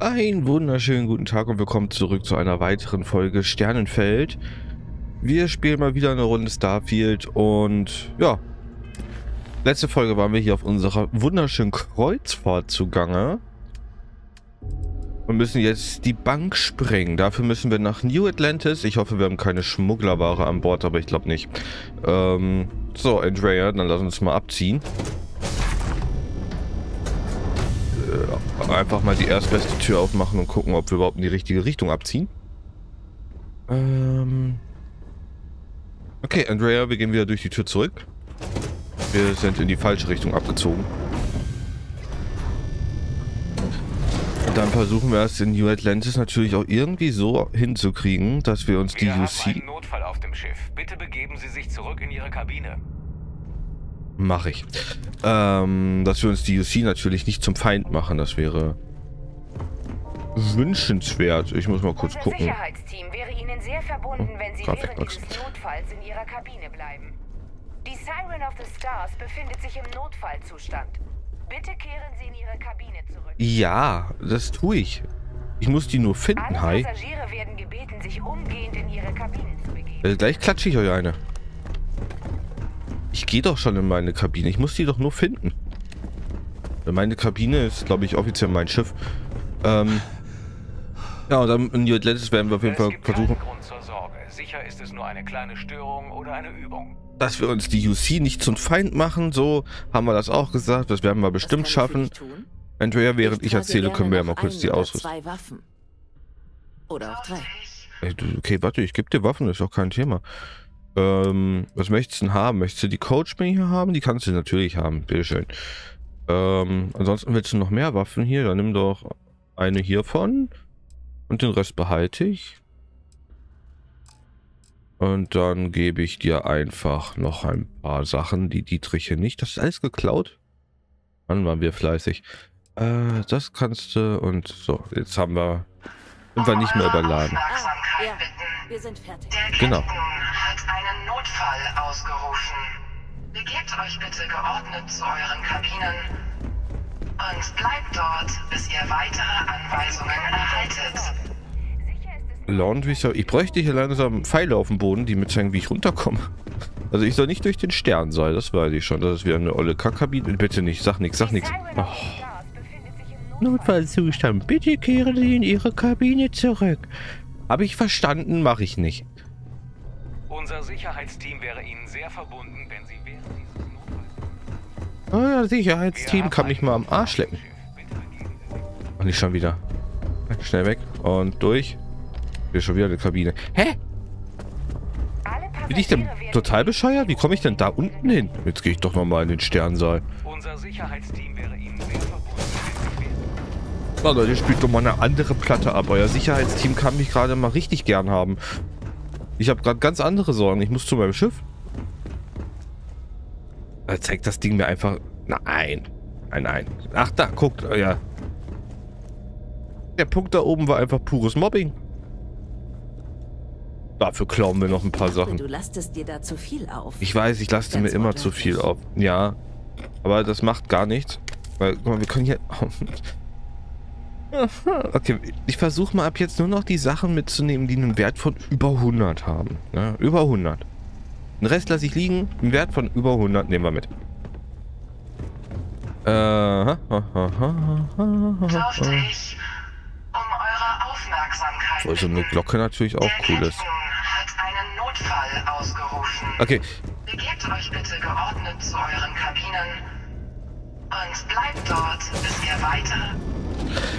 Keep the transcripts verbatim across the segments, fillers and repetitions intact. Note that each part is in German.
Einen wunderschönen guten Tag und willkommen zurück zu einer weiteren Folge Sternenfeld. Wir spielen mal wieder eine Runde Starfield und ja, letzte Folge waren wir hier auf unserer wunderschönen Kreuzfahrt zugange und müssen jetzt die Bank sprengen. Dafür müssen wir nach New Atlantis. Ich hoffe, wir haben keine Schmugglerware an Bord, aber ich glaube nicht. Ähm, so, Andrea, dann lass uns mal abziehen. Einfach mal die erstbeste Tür aufmachen und gucken, ob wir überhaupt in die richtige Richtung abziehen. Ähm okay, Andrea, wir gehen wieder durch die Tür zurück. Wir sind in die falsche Richtung abgezogen. Und dann versuchen wir es in New Atlantis natürlich auch irgendwie so hinzukriegen, dass wir uns die U C... Wir haben einen Notfall auf dem Schiff. Bitte begeben Sie sich zurück in Ihre Kabine. Mache ich. Ähm, dass wir uns die U C natürlich nicht zum Feind machen, das wäre wünschenswert. Ich muss mal kurz Unser gucken. Sicherheitsteam wäre Ihnen sehr verbunden, oh, wenn Sie während dieses Notfalls in Ihrer Kabine bleiben. Die Siren of the Stars befindet sich im Notfallzustand. Bitte kehren Sie in Ihre Kabine zurück. Ja, das tue ich. Ich muss die nur finden, Alle hi. Passagiere werden gebeten, sich umgehend in ihre Kabinen zu begeben. Äh, gleich klatsche ich euch eine. Ich gehe doch schon in meine Kabine. Ich muss die doch nur finden. Meine Kabine ist, glaube ich, offiziell mein Schiff. Ähm ja, und dann in New Atlantis werden wir auf jeden Fall versuchen. Dass wir uns die U C nicht zum Feind machen, so haben wir das auch gesagt. Das werden wir bestimmt schaffen. Andrea, während ich erzähle, können wir ja mal kurz die ausrüsten. Okay, warte, ich gebe dir Waffen, ist doch kein Thema. Ähm, was möchtest du denn haben? Möchtest du die Coachman hier haben? Die kannst du natürlich haben, bitteschön. Ähm, ansonsten willst du noch mehr Waffen hier? Dann nimm doch eine hiervon. Und den Rest behalte ich. Und dann gebe ich dir einfach noch ein paar Sachen, die Dietrich hier nicht. Das ist alles geklaut. Dann waren wir fleißig. Äh, das kannst du und so. Jetzt haben wir... sind wir nicht mehr überladen. Ja, wir sind fertig. Der genau. hat einen Notfall ausgerufen. Begebt euch bitte geordnet zu euren Kabinen und bleibt dort, bis ihr weitere Anweisungen erhaltet. Laundry, ich bräuchte hier langsam Pfeile auf dem Boden, die mir zeigen, wie ich runterkomme. Also ich soll nicht durch den Stern sein, das weiß ich schon. Das ist wieder eine olle Kackkabine. Bitte nicht, sag nichts, sag nichts. Oh. Notfallzustand. Bitte kehren Sie in Ihre Kabine zurück. Habe ich verstanden, mache ich nicht. Unser Sicherheitsteam wäre Ihnen sehr verbunden, wenn Sie während dieses Notfalls... Euer Sicherheitsteam kann mich mal am Arsch lecken. Und nicht schon wieder. Schnell weg und durch. Hier schon wieder eine Kabine. Hä? Bin ich denn total bescheuert? Wie komme ich denn da unten hin? Jetzt gehe ich doch nochmal in den Sternsaal. Unser Sicherheitsteam wäre Ihnen sehr verbunden. Na Leute, spielt doch mal eine andere Platte ab. Euer Sicherheitsteam kann mich gerade mal richtig gern haben. Ich habe gerade ganz andere Sorgen. Ich muss zu meinem Schiff. Er zeigt das Ding mir einfach... Nein. Nein, nein. Ach da, guckt. Ja. Der Punkt da oben war einfach pures Mobbing. Dafür klauen wir noch ein paar Sachen. Du lastest dir da zu viel auf. Ich weiß, ich laste mir immer zu viel auf. Ja. Aber das macht gar nichts. Weil, guck mal, wir können hier... Okay, ich versuche mal ab jetzt nur noch die Sachen mitzunehmen, die einen Wert von über hundert haben. Ja, über hundert. Den Rest lasse ich liegen. Einen Wert von über hundert nehmen wir mit. Dürftig, um eure Aufmerksamkeit. Also eine Glocke natürlich auch cool ist. Hat einen Notfall ausgerufen. Okay. Begebt euch bitte geordnet zu euren Kabinen und bleibt dort, bis ihr weiter...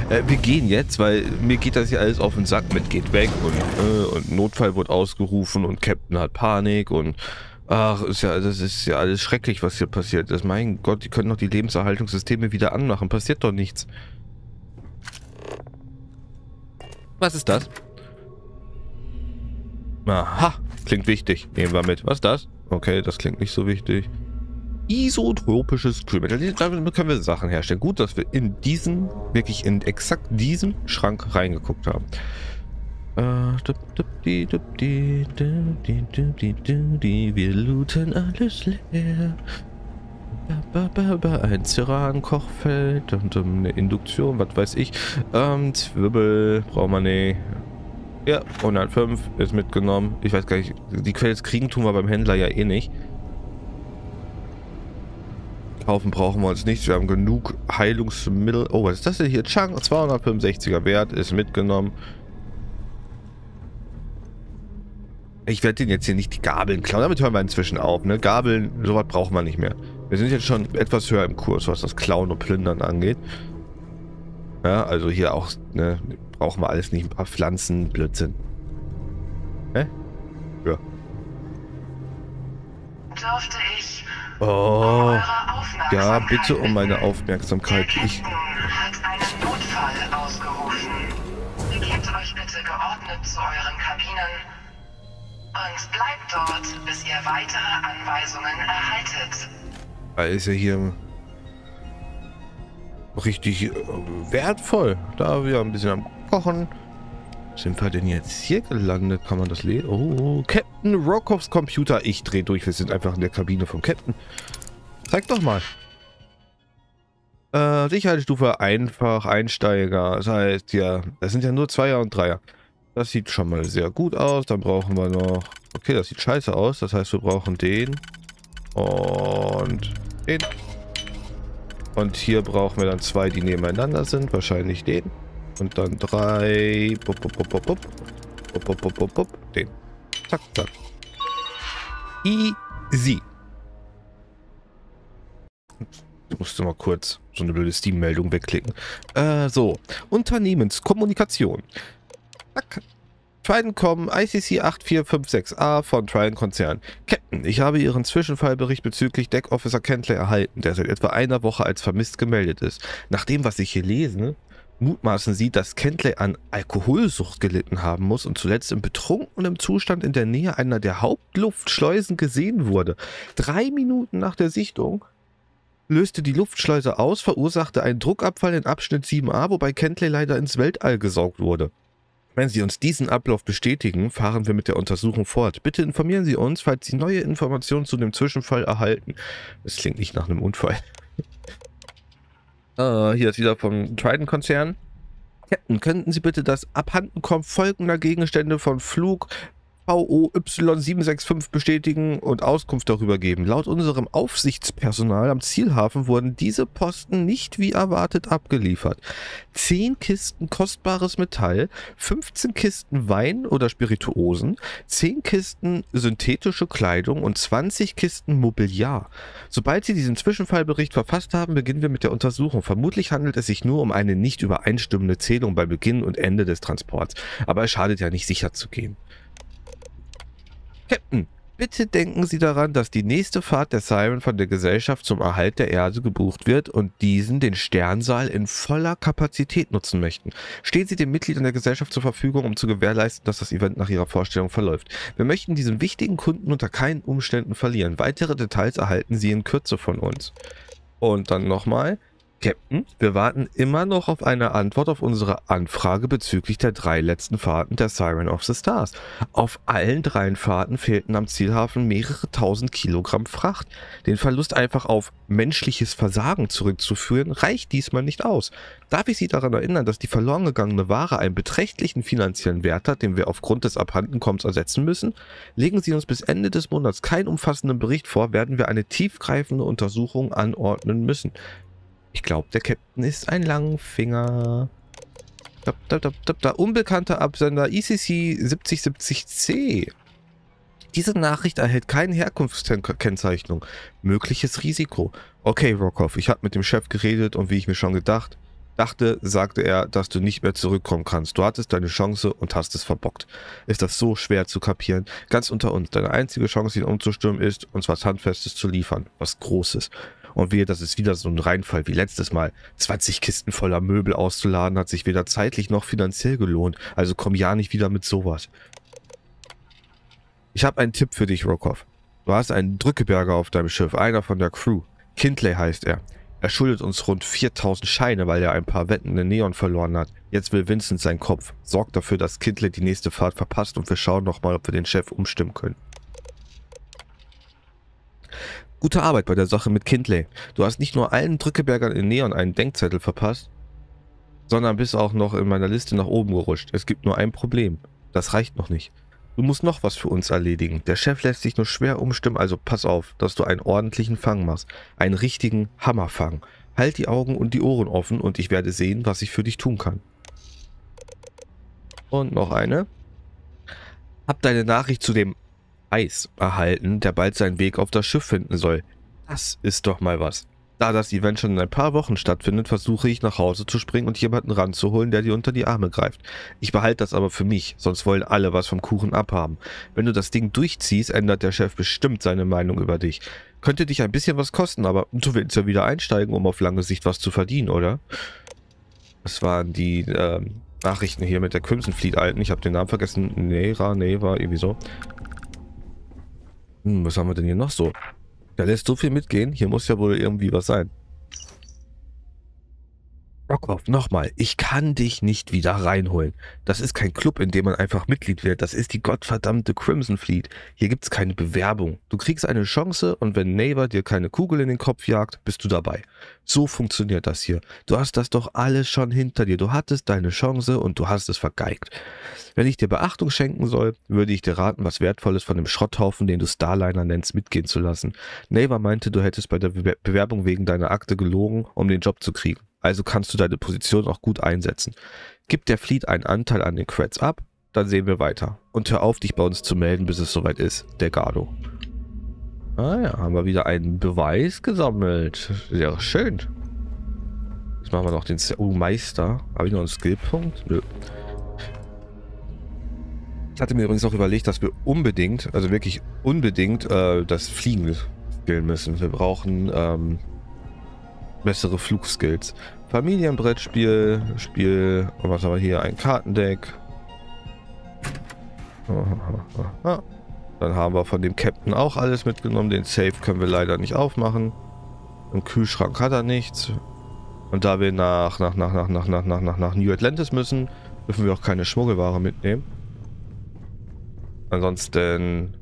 Äh, wir gehen jetzt, weil mir geht das hier alles auf den Sack mit, geht weg und, äh, und Notfall wurde ausgerufen und Captain hat Panik und ach, ist ja, das ist ja alles schrecklich, was hier passiert ist. Mein Gott, die können doch die Lebenserhaltungssysteme wieder anmachen, passiert doch nichts. Was ist das? Aha, klingt wichtig, nehmen wir mit. Was ist das? Okay, das klingt nicht so wichtig. Isotropisches Kühlmittel. Damit können wir Sachen herstellen. Gut, dass wir in diesen, wirklich in exakt diesen Schrank reingeguckt haben. Wir looten alles leer. Ein Ceran-Kochfeld und eine Induktion, was weiß ich. Ähm, Zwirbel, brauchen wir nicht. Ja, hundertfünf ist mitgenommen. Ich weiß gar nicht, die Quelle kriegen tun wir beim Händler ja eh nicht. Kaufen brauchen wir uns nicht, wir haben genug Heilungsmittel. Oh, was ist das denn hier? Chang, zweihundertfünfundsechziger Wert, ist mitgenommen. Ich werde den jetzt hier nicht die Gabeln klauen, damit hören wir inzwischen auf, ne? Gabeln, sowas brauchen wir nicht mehr. Wir sind jetzt schon etwas höher im Kurs, was das Klauen und Plündern angeht. Ja, also hier auch, ne, brauchen wir alles nicht. Ein paar Pflanzen, Blödsinn. Hä? Ja. Dürfte ich oh, ja, bitte um meine Aufmerksamkeit. Der Captain hat einen Notfall ausgerufen. Begebt euch bitte geordnet zu euren Kabinen und bleibt dort, bis ihr weitere Anweisungen erhaltet. Da ist er hier richtig wertvoll. Da wir ein bisschen am Kochen. Sind wir denn jetzt hier gelandet? Kann man das lesen? Oh, Captain Rokoffs Computer. Ich drehe durch. Wir sind einfach in der Kabine vom Captain. Zeig doch mal. Äh, Sicherheitsstufe einfach, Einsteiger. Das heißt ja, das sind ja nur Zweier und Dreier. Das sieht schon mal sehr gut aus. Dann brauchen wir noch... Okay, das sieht scheiße aus. Das heißt, wir brauchen den. Und den. Und hier brauchen wir dann zwei, die nebeneinander sind. Wahrscheinlich den. Und dann drei. Bup, bup, bup, bup, bup. Bup, bup, bup, bup, bup. Den. Zack, zack. Easy. Ich musste mal kurz so eine blöde Steam-Meldung wegklicken. Äh, so. Unternehmenskommunikation. Zack. Triton-Com I C C acht vier fünf sechs A von Triton-Konzern. Captain, ich habe Ihren Zwischenfallbericht bezüglich Deck Officer Kentley erhalten, der seit etwa einer Woche als vermisst gemeldet ist. Nach dem, was ich hier lese, mutmaßen Sie, dass Kentley an Alkoholsucht gelitten haben muss und zuletzt im betrunkenen Zustand in der Nähe einer der Hauptluftschleusen gesehen wurde. Drei Minuten nach der Sichtung löste die Luftschleuse aus, verursachte einen Druckabfall in Abschnitt sieben a, wobei Kentley leider ins Weltall gesaugt wurde. Wenn Sie uns diesen Ablauf bestätigen, fahren wir mit der Untersuchung fort. Bitte informieren Sie uns, falls Sie neue Informationen zu dem Zwischenfall erhalten. Das klingt nicht nach einem Unfall. uh, hier ist wieder vom Triton-Konzern. Captain, könnten Sie bitte das Abhandenkommen folgender Gegenstände von Flug V O Y sieben sechs fünf bestätigen und Auskunft darüber geben. Laut unserem Aufsichtspersonal am Zielhafen wurden diese Posten nicht wie erwartet abgeliefert. zehn Kisten kostbares Metall, fünfzehn Kisten Wein oder Spirituosen, zehn Kisten synthetische Kleidung und zwanzig Kisten Mobiliar. Sobald Sie diesen Zwischenfallbericht verfasst haben, beginnen wir mit der Untersuchung. Vermutlich handelt es sich nur um eine nicht übereinstimmende Zählung bei Beginn und Ende des Transports. Aber es schadet ja nicht, sicher zu gehen. Captain, bitte denken Sie daran, dass die nächste Fahrt der Siren von der Gesellschaft zum Erhalt der Erde gebucht wird und diesen den Sternsaal in voller Kapazität nutzen möchten. Stehen Sie den Mitgliedern der Gesellschaft zur Verfügung, um zu gewährleisten, dass das Event nach Ihrer Vorstellung verläuft. Wir möchten diesen wichtigen Kunden unter keinen Umständen verlieren. Weitere Details erhalten Sie in Kürze von uns. Und dann nochmal... Captain, wir warten immer noch auf eine Antwort auf unsere Anfrage bezüglich der drei letzten Fahrten der Siren of the Stars. Auf allen drei Fahrten fehlten am Zielhafen mehrere tausend Kilogramm Fracht. Den Verlust einfach auf menschliches Versagen zurückzuführen, reicht diesmal nicht aus. Darf ich Sie daran erinnern, dass die verloren gegangene Ware einen beträchtlichen finanziellen Wert hat, den wir aufgrund des Abhandenkommens ersetzen müssen? Legen Sie uns bis Ende des Monats keinen umfassenden Bericht vor, werden wir eine tiefgreifende Untersuchung anordnen müssen. Ich glaube, der Captain ist ein Langfinger. Da, da, da, da, da. Unbekannter Absender I C C siebzig siebzig C. Diese Nachricht erhält keine Herkunftskennzeichnung. Mögliches Risiko. Okay, Rokoff, ich habe mit dem Chef geredet und wie ich mir schon gedacht dachte, sagte er, dass du nicht mehr zurückkommen kannst. Du hattest deine Chance und hast es verbockt. Ist das so schwer zu kapieren? Ganz unter uns, deine einzige Chance, ihn umzustimmen, ist, uns was Handfestes zu liefern. Was Großes. Und wehe, das ist wieder so ein Reinfall wie letztes Mal. zwanzig Kisten voller Möbel auszuladen hat sich weder zeitlich noch finanziell gelohnt. Also komm ja nicht wieder mit sowas. Ich habe einen Tipp für dich, Rokoff. Du hast einen Drückeberger auf deinem Schiff, einer von der Crew. Kindley heißt er. Er schuldet uns rund viertausend Scheine, weil er ein paar Wetten in Neon verloren hat. Jetzt will Vincent seinen Kopf. Sorgt dafür, dass Kindley die nächste Fahrt verpasst und wir schauen nochmal, ob wir den Chef umstimmen können. Gute Arbeit bei der Sache mit Kindley. Du hast nicht nur allen Drückebergern in Neon einen Denkzettel verpasst, sondern bist auch noch in meiner Liste nach oben gerutscht. Es gibt nur ein Problem. Das reicht noch nicht. Du musst noch was für uns erledigen. Der Chef lässt sich nur schwer umstimmen, also pass auf, dass du einen ordentlichen Fang machst. Einen richtigen Hammerfang. Halt die Augen und die Ohren offen und ich werde sehen, was ich für dich tun kann. Und noch eine. Hab deine Nachricht zu dem Eis erhalten, der bald seinen Weg auf das Schiff finden soll. Das ist doch mal was. Da das Event schon in ein paar Wochen stattfindet, versuche ich nach Hause zu springen und jemanden ranzuholen, der dir unter die Arme greift. Ich behalte das aber für mich, sonst wollen alle was vom Kuchen abhaben. Wenn du das Ding durchziehst, ändert der Chef bestimmt seine Meinung über dich. Könnte dich ein bisschen was kosten, aber du willst ja wieder einsteigen, um auf lange Sicht was zu verdienen, oder? Das waren die äh, Nachrichten hier mit der Crimson Fleet-Alten. Ich habe den Namen vergessen. Nera, Neva, irgendwie so. Hm, was haben wir denn hier noch so? Da lässt so viel mitgehen. Hier muss ja wohl irgendwie was sein. Rockoff, nochmal. Ich kann dich nicht wieder reinholen. Das ist kein Club, in dem man einfach Mitglied wird. Das ist die gottverdammte Crimson Fleet. Hier gibt es keine Bewerbung. Du kriegst eine Chance und wenn Neighbor dir keine Kugel in den Kopf jagt, bist du dabei. So funktioniert das hier. Du hast das doch alles schon hinter dir. Du hattest deine Chance und du hast es vergeigt. Wenn ich dir Beachtung schenken soll, würde ich dir raten, was Wertvolles von dem Schrotthaufen, den du Starliner nennst, mitgehen zu lassen. Neighbor meinte, du hättest bei der Bewerbung wegen deiner Akte gelogen, um den Job zu kriegen. Also kannst du deine Position auch gut einsetzen. Gib der Fleet einen Anteil an den Creds ab, dann sehen wir weiter. Und hör auf, dich bei uns zu melden, bis es soweit ist. Der Gardo. Ah ja, haben wir wieder einen Beweis gesammelt. Sehr schön. Jetzt machen wir noch den oh, Meister. Habe ich noch einen Skillpunkt? Nö. Ich hatte mir übrigens auch überlegt, dass wir unbedingt, also wirklich unbedingt, äh, das Fliegen skillen müssen. Wir brauchen ähm, bessere Flugskills. Familienbrettspiel, Spiel, und was haben wir hier? Ein Kartendeck. Dann haben wir von dem Captain auch alles mitgenommen. Den Safe können wir leider nicht aufmachen. Im Kühlschrank hat er nichts. Und da wir nach, nach, nach, nach, nach, nach, nach, nach, nach New Atlantis müssen, dürfen wir auch keine Schmuggelware mitnehmen. Ansonsten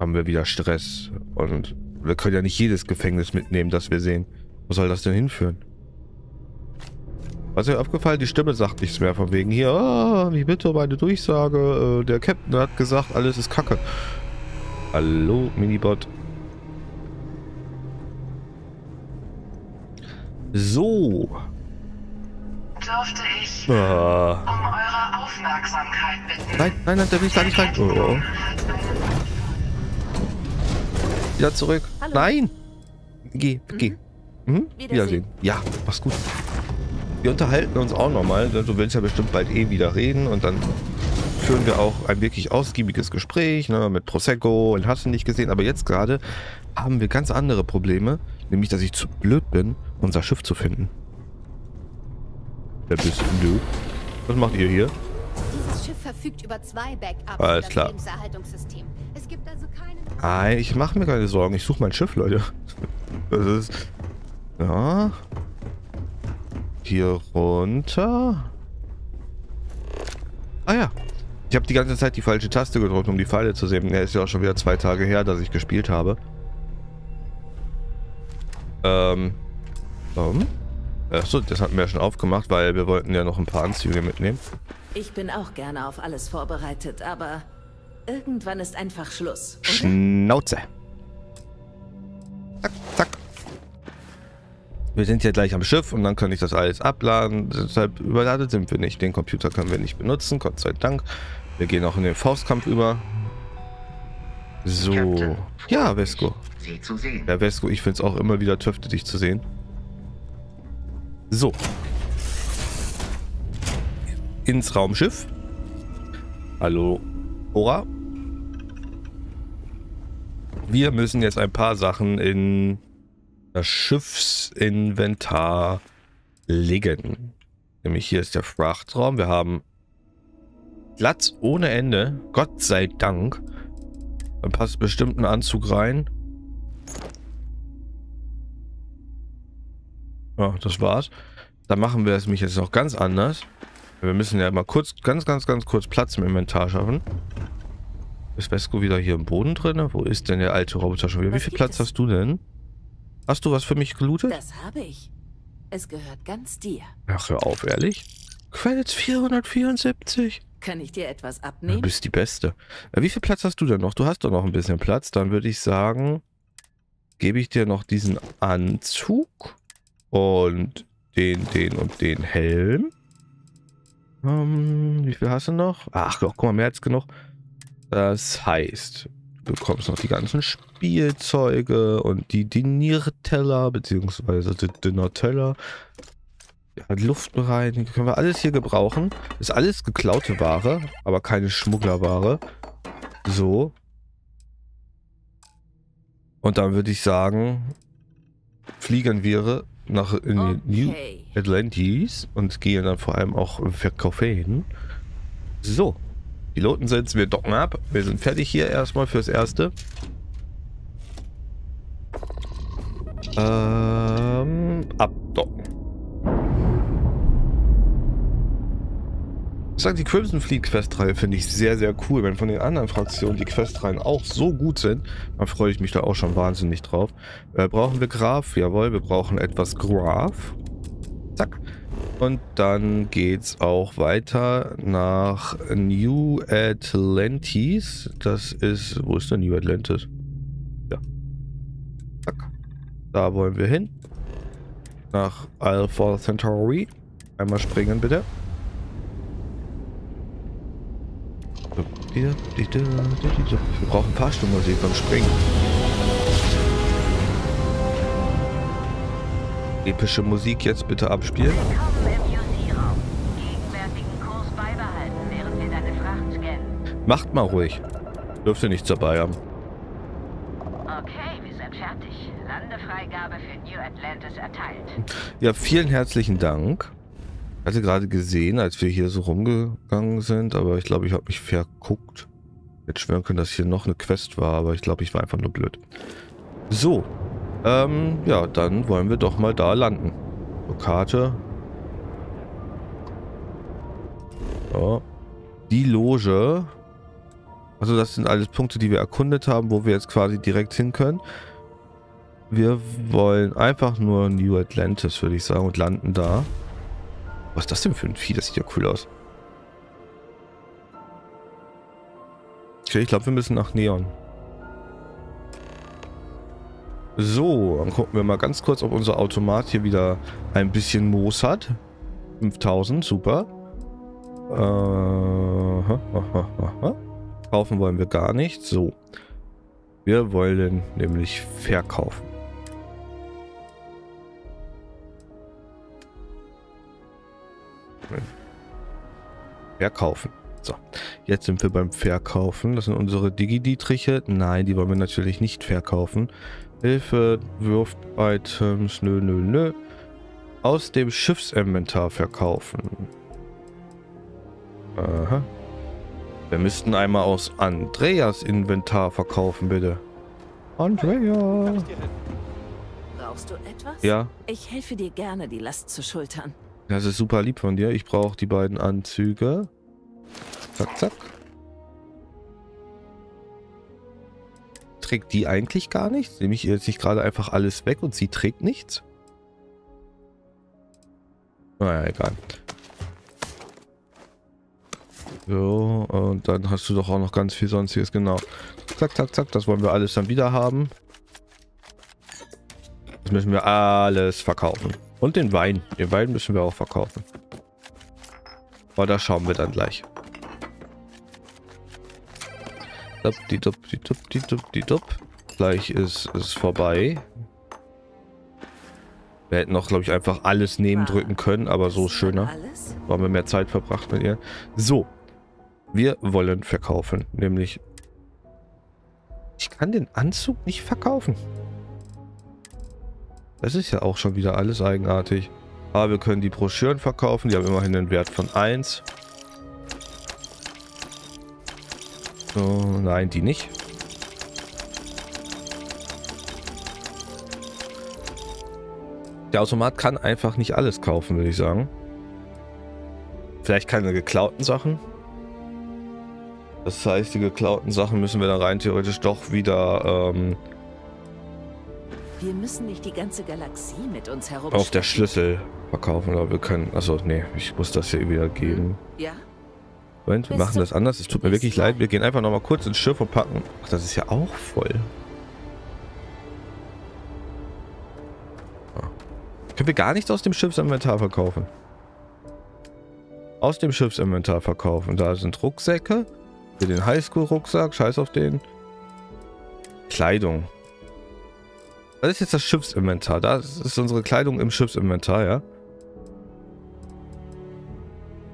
haben wir wieder Stress. Und wir können ja nicht jedes Gefängnis mitnehmen, das wir sehen. Wo soll das denn hinführen? Was ist mir aufgefallen? Die Stimme sagt nichts mehr von wegen hier. Oh, ich bitte um eine Durchsage. Der Captain hat gesagt, alles ist Kacke. Hallo, Minibot. So. Dürfte ich ah. um eure Aufmerksamkeit bitten? Nein, nein, nein, da will ich gar nicht rein. Oh. Wieder zurück. Hallo. Nein. Geh, mhm. geh. Hm? Wiedersehen. Ja, mach's gut. Wir unterhalten uns auch nochmal. Du willst ja bestimmt bald eh wieder reden. Und dann führen wir auch ein wirklich ausgiebiges Gespräch, ne, mit Prosecco und hast du nicht gesehen. Aber jetzt gerade haben wir ganz andere Probleme. Nämlich, dass ich zu blöd bin, unser Schiff zu finden. Wer bist du? Was macht ihr hier? Dieses Schiff verfügt über zwei Backups. Alles klar. Es gibt also keine... Nein, ich mache mir keine Sorgen. Ich suche mein Schiff, Leute. Das ist... Ja. Hier runter. Ah ja. Ich habe die ganze Zeit die falsche Taste gedrückt, um die Pfeile zu sehen. Ja, ist ja auch schon wieder zwei Tage her, dass ich gespielt habe. Ähm. Warum? Achso, das hatten wir ja schon aufgemacht, weil wir wollten ja noch ein paar Anzüge mitnehmen. Ich bin auch gerne auf alles vorbereitet, aber irgendwann ist einfach Schluss. Oder? Schnauze. Zack, zack. Wir sind ja gleich am Schiff und dann kann ich das alles abladen. Deshalb überladen sind wir nicht. Den Computer können wir nicht benutzen, Gott sei Dank. Wir gehen auch in den Faustkampf über. So. Captain, ja, Vesco. Sie zu sehen. Ja, Vesco, ich finde es auch immer wieder töfte, dich zu sehen. So. Ins Raumschiff. Hallo, Ora. Wir müssen jetzt ein paar Sachen in... das Schiffsinventar legen. Nämlich hier ist der Frachtraum. Wir haben Platz ohne Ende. Gott sei Dank. Dann passt bestimmt ein Anzug rein. Ja, das war's. Dann machen wir es mich jetzt noch ganz anders. Wir müssen ja mal kurz, ganz, ganz, ganz kurz Platz im Inventar schaffen. Ist Besko wieder hier im Boden drin? Wo ist denn der alte Roboter schon wieder? Was Wie viel Platz es? hast du denn? Hast du was für mich gelootet? Das habe ich. Es gehört ganz dir. Ach, hör auf, ehrlich? Quellz vierhundertvierundsiebzig. Kann ich dir etwas abnehmen? Du bist die Beste. Wie viel Platz hast du denn noch? Du hast doch noch ein bisschen Platz. Dann würde ich sagen, gebe ich dir noch diesen Anzug und den, den und den Helm. Ähm, wie viel hast du noch? Ach, guck mal, mehr als genug. Das heißt, du bekommst noch die ganzen Spielzeuge und die Dinierteller, beziehungsweise die Dinnerteller. Ja, Luftbereinigung, können wir alles hier gebrauchen. Ist alles geklaute Ware, aber keine Schmugglerware. So. Und dann würde ich sagen, fliegen wir nach in okay. New Atlantis und gehen dann vor allem auch verkaufen hin. So. Piloten sind, wir docken ab. Wir sind fertig hier erstmal fürs Erste. Ähm, abdocken. Ich sage, die Crimson Fleet Questreihe finde ich sehr, sehr cool. Wenn von den anderen Fraktionen die Questreihen auch so gut sind, dann freue ich mich da auch schon wahnsinnig drauf. Äh, brauchen wir Graf? Jawohl, wir brauchen etwas Graf. Zack. Und dann geht's auch weiter nach New Atlantis. Das ist... Wo ist denn New Atlantis? Ja. Zack. Da wollen wir hin. Nach Alpha Centauri. Einmal springen, bitte. Wir brauchen ein paar Stunden Musik beim Springen. Epische Musik jetzt bitte abspielen. Macht mal ruhig. Dürft ihr nichts dabei haben. Okay, wir sind fertig. Landefreigabe für New Atlantis erteilt. Ja, vielen herzlichen Dank. Ich hatte gerade gesehen, als wir hier so rumgegangen sind, aber ich glaube, ich habe mich verguckt. Ich hätte schwören können, dass hier noch eine Quest war, aber ich glaube, ich war einfach nur blöd. So. Ähm, ja, dann wollen wir doch mal da landen. So, Karte. So. Die Loge. Also das sind alles Punkte, die wir erkundet haben, wo wir jetzt quasi direkt hin können. Wir wollen einfach nur New Atlantis, würde ich sagen, und landen da. Was ist das denn für ein Vieh? Das sieht ja cool aus. Okay, ich glaube, wir müssen nach Neon. So, dann gucken wir mal ganz kurz, ob unser Automat hier wieder ein bisschen Moos hat. fünftausend, super. Äh, ha, ha, ha, ha. Kaufen wollen wir gar nicht. So, wir wollen nämlich verkaufen. Verkaufen. So, jetzt sind wir beim Verkaufen. Das sind unsere Digi-Dietriche. Nein, die wollen wir natürlich nicht verkaufen. Hilfe, wirft Items, nö, nö, nö. Aus dem Schiffsinventar verkaufen. Aha. Wir müssten einmal aus Andreas Inventar verkaufen, bitte. Andrea! Brauchst du etwas? Ja. Ich helfe dir gerne, die Last zu schultern. Das ist super lieb von dir. Ich brauche die beiden Anzüge. Zack, zack. Trägt die eigentlich gar nichts? Nehme ich jetzt nicht gerade einfach alles weg und sie trägt nichts? Naja, egal. So, und dann hast du doch auch noch ganz viel Sonstiges, genau. Zack, zack, zack, das wollen wir alles dann wieder haben. Das müssen wir alles verkaufen. Und den Wein. Den Wein müssen wir auch verkaufen. Aber da schauen wir dann gleich. Die dup, die dup, die dup, die dup. Gleich ist es vorbei. Wir hätten auch, glaube ich, einfach alles neben drücken können, aber so ist schöner. Da haben wir mehr Zeit verbracht mit ihr. So, wir wollen verkaufen, nämlich... Ich kann den Anzug nicht verkaufen. Das ist ja auch schon wieder alles eigenartig. Aber wir können die Broschüren verkaufen, die haben immerhin einen Wert von eins. So, nein, die nicht. Der Automat kann einfach nicht alles kaufen, würde ich sagen. Vielleicht keine geklauten Sachen. Das heißt, die geklauten Sachen müssen wir dann rein theoretisch doch wieder ähm, wir müssen nicht die ganze Galaxie mit uns herumschleppen. Auf der Schlüssel verkaufen, aber wir können. Achso, nee, ich muss das hier wieder geben. Ja. Moment, wir machen das anders. Es tut mir wirklich leid. Wir gehen einfach nochmal kurz ins Schiff und packen. Ach, das ist ja auch voll. Ah. Können wir gar nichts aus dem Schiffsinventar verkaufen? Aus dem Schiffsinventar verkaufen. Da sind Rucksäcke. Für den Highschool-Rucksack. Scheiß auf den. Kleidung. Das ist jetzt das Schiffsinventar. Das ist unsere Kleidung im Schiffsinventar, ja?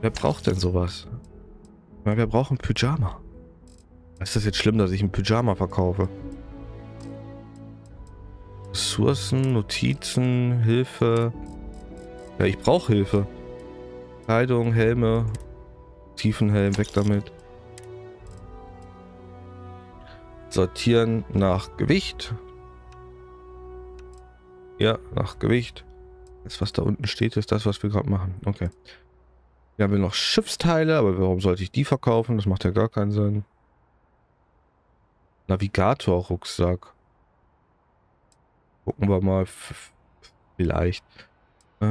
Wer braucht denn sowas? Ja, wir brauchen Pyjama. Ist das jetzt schlimm, dass ich ein Pyjama verkaufe? Ressourcen, Notizen, Hilfe. Ja, ich brauche Hilfe. Kleidung, Helme, Tiefenhelm, weg damit. Sortieren nach Gewicht. Ja, nach Gewicht. Das, was da unten steht, ist das, was wir gerade machen. Okay. Hier haben wir noch Schiffsteile, aber warum sollte ich die verkaufen? Das macht ja gar keinen Sinn. Navigator-Rucksack. Gucken wir mal. Vielleicht. Äh,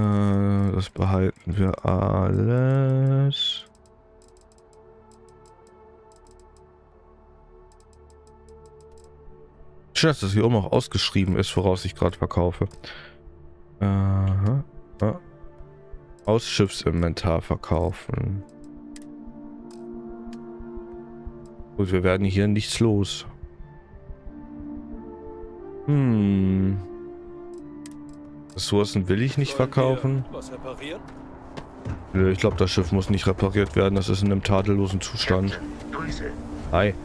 das behalten wir alles. Schön, dass das hier oben auch ausgeschrieben ist, woraus ich gerade verkaufe. Aha. Ah. Aus Schiffsinventar verkaufen. Gut, wir werden hier nichts los. Hm. Ressourcen will ich nicht verkaufen. Ich glaube, das Schiff muss nicht repariert werden. Das ist in einem tadellosen Zustand. Hi.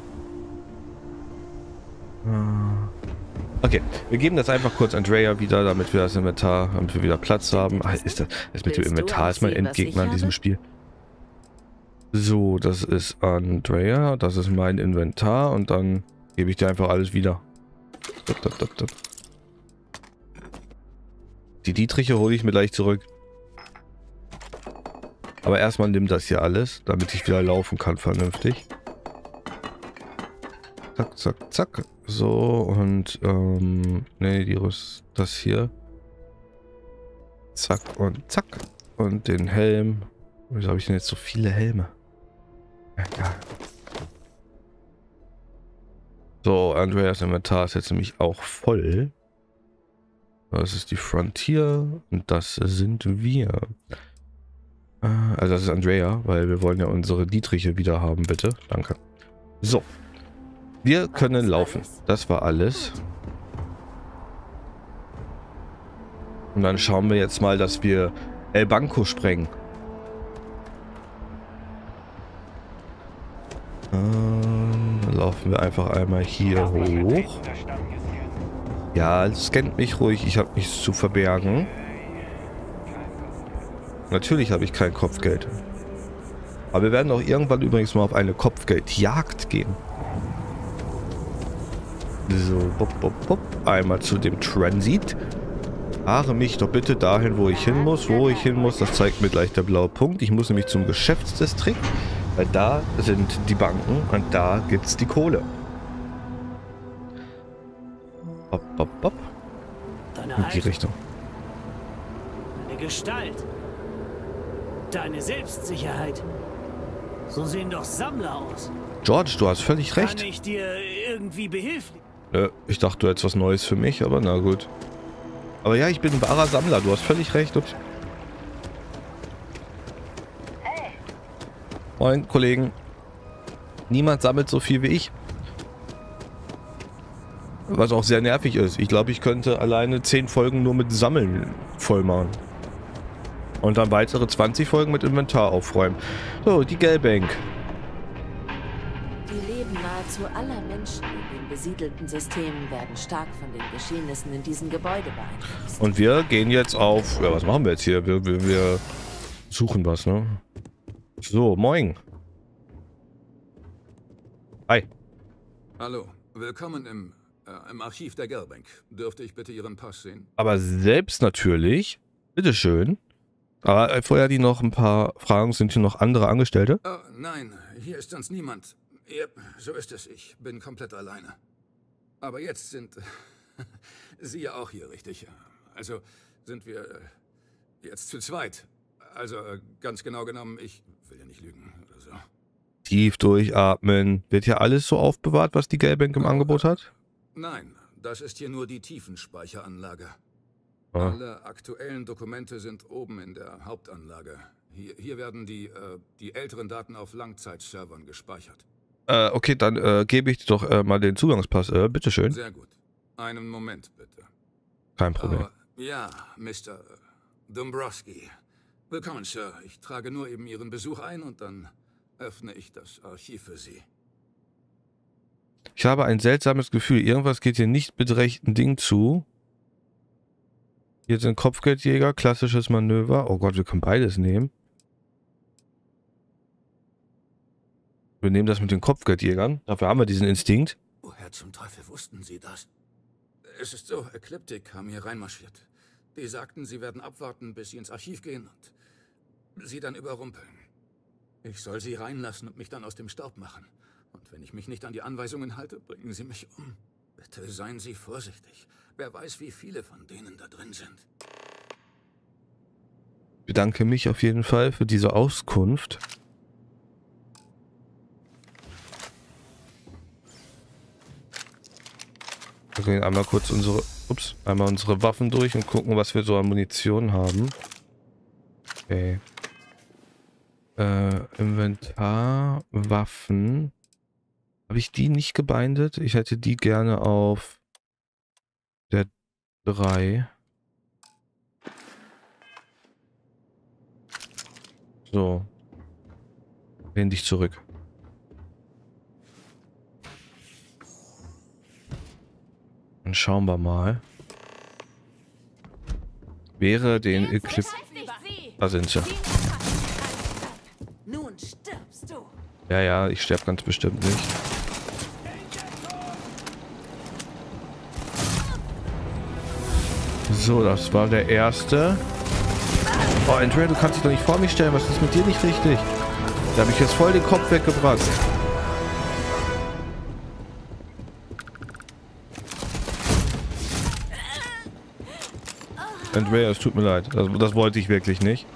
Okay, wir geben das einfach kurz Andrea wieder, damit wir das Inventar, damit wir wieder Platz haben. Ah, ist das, das mit dem Inventar ist mein Endgegner in diesem Spiel. So, das ist Andrea, das ist mein Inventar und dann gebe ich dir einfach alles wieder. Die Dietriche hole ich mir gleich zurück. Aber erstmal nimm das hier alles, damit ich wieder laufen kann vernünftig. Zack, zack, zack. So, und, ähm, ne, die Rüst, das hier. Zack und zack. Und den Helm. Wieso habe ich denn jetzt so viele Helme? Ja, ja. So, Andreas Inventar ist jetzt nämlich auch voll. Das ist die Frontier und das sind wir. Also das ist Andrea, weil wir wollen ja unsere Dietriche wieder haben, bitte. Danke. So. Wir können laufen. Das war alles. Und dann schauen wir jetzt mal, dass wir El Banco sprengen. Dann laufen wir einfach einmal hier hoch. Ja, scannt mich ruhig. Ich habe nichts zu verbergen. Natürlich habe ich kein Kopfgeld. Aber wir werden auch irgendwann übrigens mal auf eine Kopfgeldjagd gehen. So, pop, pop, pop. Einmal zu dem Transit. Fahre mich doch bitte dahin, wo ich hin muss. Wo ich hin muss, das zeigt mir gleich der blaue Punkt. Ich muss nämlich zum Geschäftsdistrikt, weil da sind die Banken und da gibt es die Kohle. Pop, pop, pop. In die Richtung. Deine Gestalt. Deine Selbstsicherheit. So sehen doch Sammler aus. George, du hast völlig recht. Kann ich dir irgendwie behilflich? Ich dachte, du hättest was Neues für mich, aber na gut. Aber ja, ich bin ein wahrer Sammler, du hast völlig recht. Ups. Moin, Kollegen. Niemand sammelt so viel wie ich. Was auch sehr nervig ist. Ich glaube, ich könnte alleine zehn Folgen nur mit Sammeln voll machen. Und dann weitere zwanzig Folgen mit Inventar aufräumen. So, die Gelbank. Die Leben nahezu aller Menschen in den besiedelten Systemen werden stark von den Geschehnissen in diesem Gebäude beeinflusst. Und wir gehen jetzt auf... Ja, was machen wir jetzt hier? Wir, wir, wir suchen was, ne? So, moin. Hi. Hallo, willkommen im, äh, im Archiv der Gelbank. Dürfte ich bitte Ihren Pass sehen? Aber selbst natürlich. Bitteschön. Aber vorher die noch ein paar Fragen. Sind hier noch andere Angestellte? Oh, nein, hier ist sonst niemand. Yep, so ist es. Ich bin komplett alleine. Aber jetzt sind Sie ja auch hier, richtig? Also sind wir jetzt zu zweit. Also ganz genau genommen, ich will ja nicht lügen oder so. Tief durchatmen. Wird ja alles so aufbewahrt, was die Gelbank im Angebot hat? Nein, das ist hier nur die Tiefenspeicheranlage. Ah. Alle aktuellen Dokumente sind oben in der Hauptanlage. Hier, hier werden die, äh, die älteren Daten auf Langzeitservern gespeichert. Äh, okay, dann äh, gebe ich doch äh, mal den Zugangspass. Äh, bitteschön. Sehr gut. Einen Moment, bitte. Kein Problem. Aber, ja, Mister Dombrowski. Willkommen, Sir. Ich trage nur eben Ihren Besuch ein und dann öffne ich das Archiv für Sie. Ich habe ein seltsames Gefühl. Irgendwas geht hier nicht mit rechten Dingen zu. Hier sind Kopfgeldjäger, klassisches Manöver. Oh Gott, wir können beides nehmen. Wir nehmen das mit den Kopfgeldjägern. Dafür haben wir diesen Instinkt. Woher zum Teufel wussten Sie das? Es ist so, Ecliptic haben hier reinmarschiert. Die sagten, sie werden abwarten, bis sie ins Archiv gehen und sie dann überrumpeln. Ich soll sie reinlassen und mich dann aus dem Staub machen. Und wenn ich mich nicht an die Anweisungen halte, bringen sie mich um. Bitte seien Sie vorsichtig. Wer weiß, wie viele von denen da drin sind. Ich bedanke mich auf jeden Fall für diese Auskunft. Wir gehen einmal kurz unsere, ups, einmal unsere Waffen durch und gucken, was wir so an Munition haben. Okay. Äh, Inventar, Waffen. Habe ich die nicht gebindet? Ich hätte die gerne auf der drei. So. Lehn dich zurück. Dann schauen wir mal. Wäre den Eclipse. Da sind sie. Nun stirbst du. Ja, ja, ich sterbe ganz bestimmt nicht. So, das war der erste. Oh, Andrea, du kannst dich doch nicht vor mich stellen. Was ist mit dir nicht richtig? Da habe ich jetzt voll den Kopf weggebracht. Andrea, es tut mir leid. Das, das wollte ich wirklich nicht.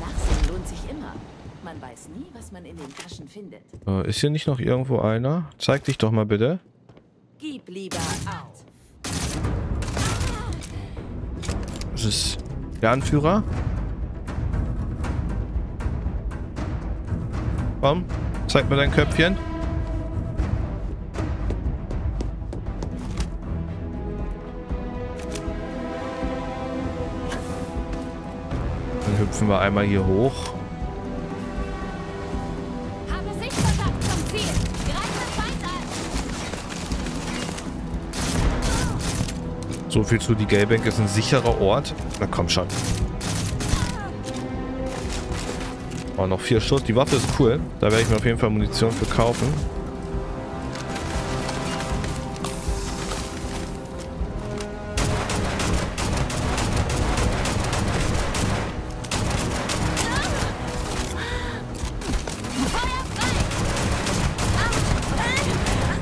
Nachsehen lohnt sich immer. Man weiß nie, was man in den Taschen findet. Äh, ist hier nicht noch irgendwo einer? Zeig dich doch mal bitte. Gib lieber auf. Das ist der Anführer. Komm, zeig mir dein Köpfchen. Hüpfen wir einmal hier hoch. So viel zu, die Gelbank ist ein sicherer Ort. Na komm schon. Oh, noch vier Schuss. Die Waffe ist cool. Da werde ich mir auf jeden Fall Munition für kaufen.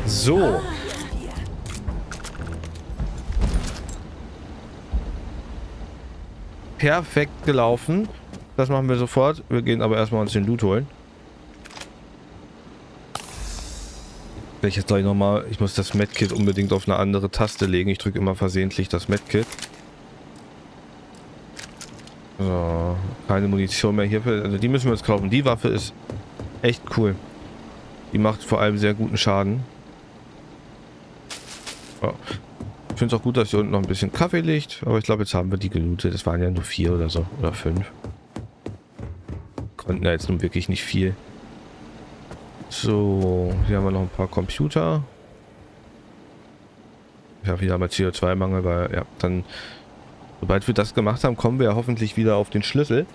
So. Perfekt gelaufen. Das machen wir sofort. Wir gehen aber erstmal uns den Loot holen. Vielleicht jetzt gleich nochmal. Ich muss das Medkit unbedingt auf eine andere Taste legen. Ich drücke immer versehentlich das Medkit. So. Keine Munition mehr hierfür. Also die müssen wir uns kaufen. Die Waffe ist echt cool. Die macht vor allem sehr guten Schaden. Oh. Ich finde es auch gut, dass hier unten noch ein bisschen Kaffee liegt. Aber ich glaube, jetzt haben wir die gelootet. Das waren ja nur vier oder so. Oder fünf. Konnten ja jetzt nun wirklich nicht viel. So, hier haben wir noch ein paar Computer. Ja, wieder mal C O zwei Mangel, weil ja, dann... Sobald wir das gemacht haben, kommen wir ja hoffentlich wieder auf den Schlüssel.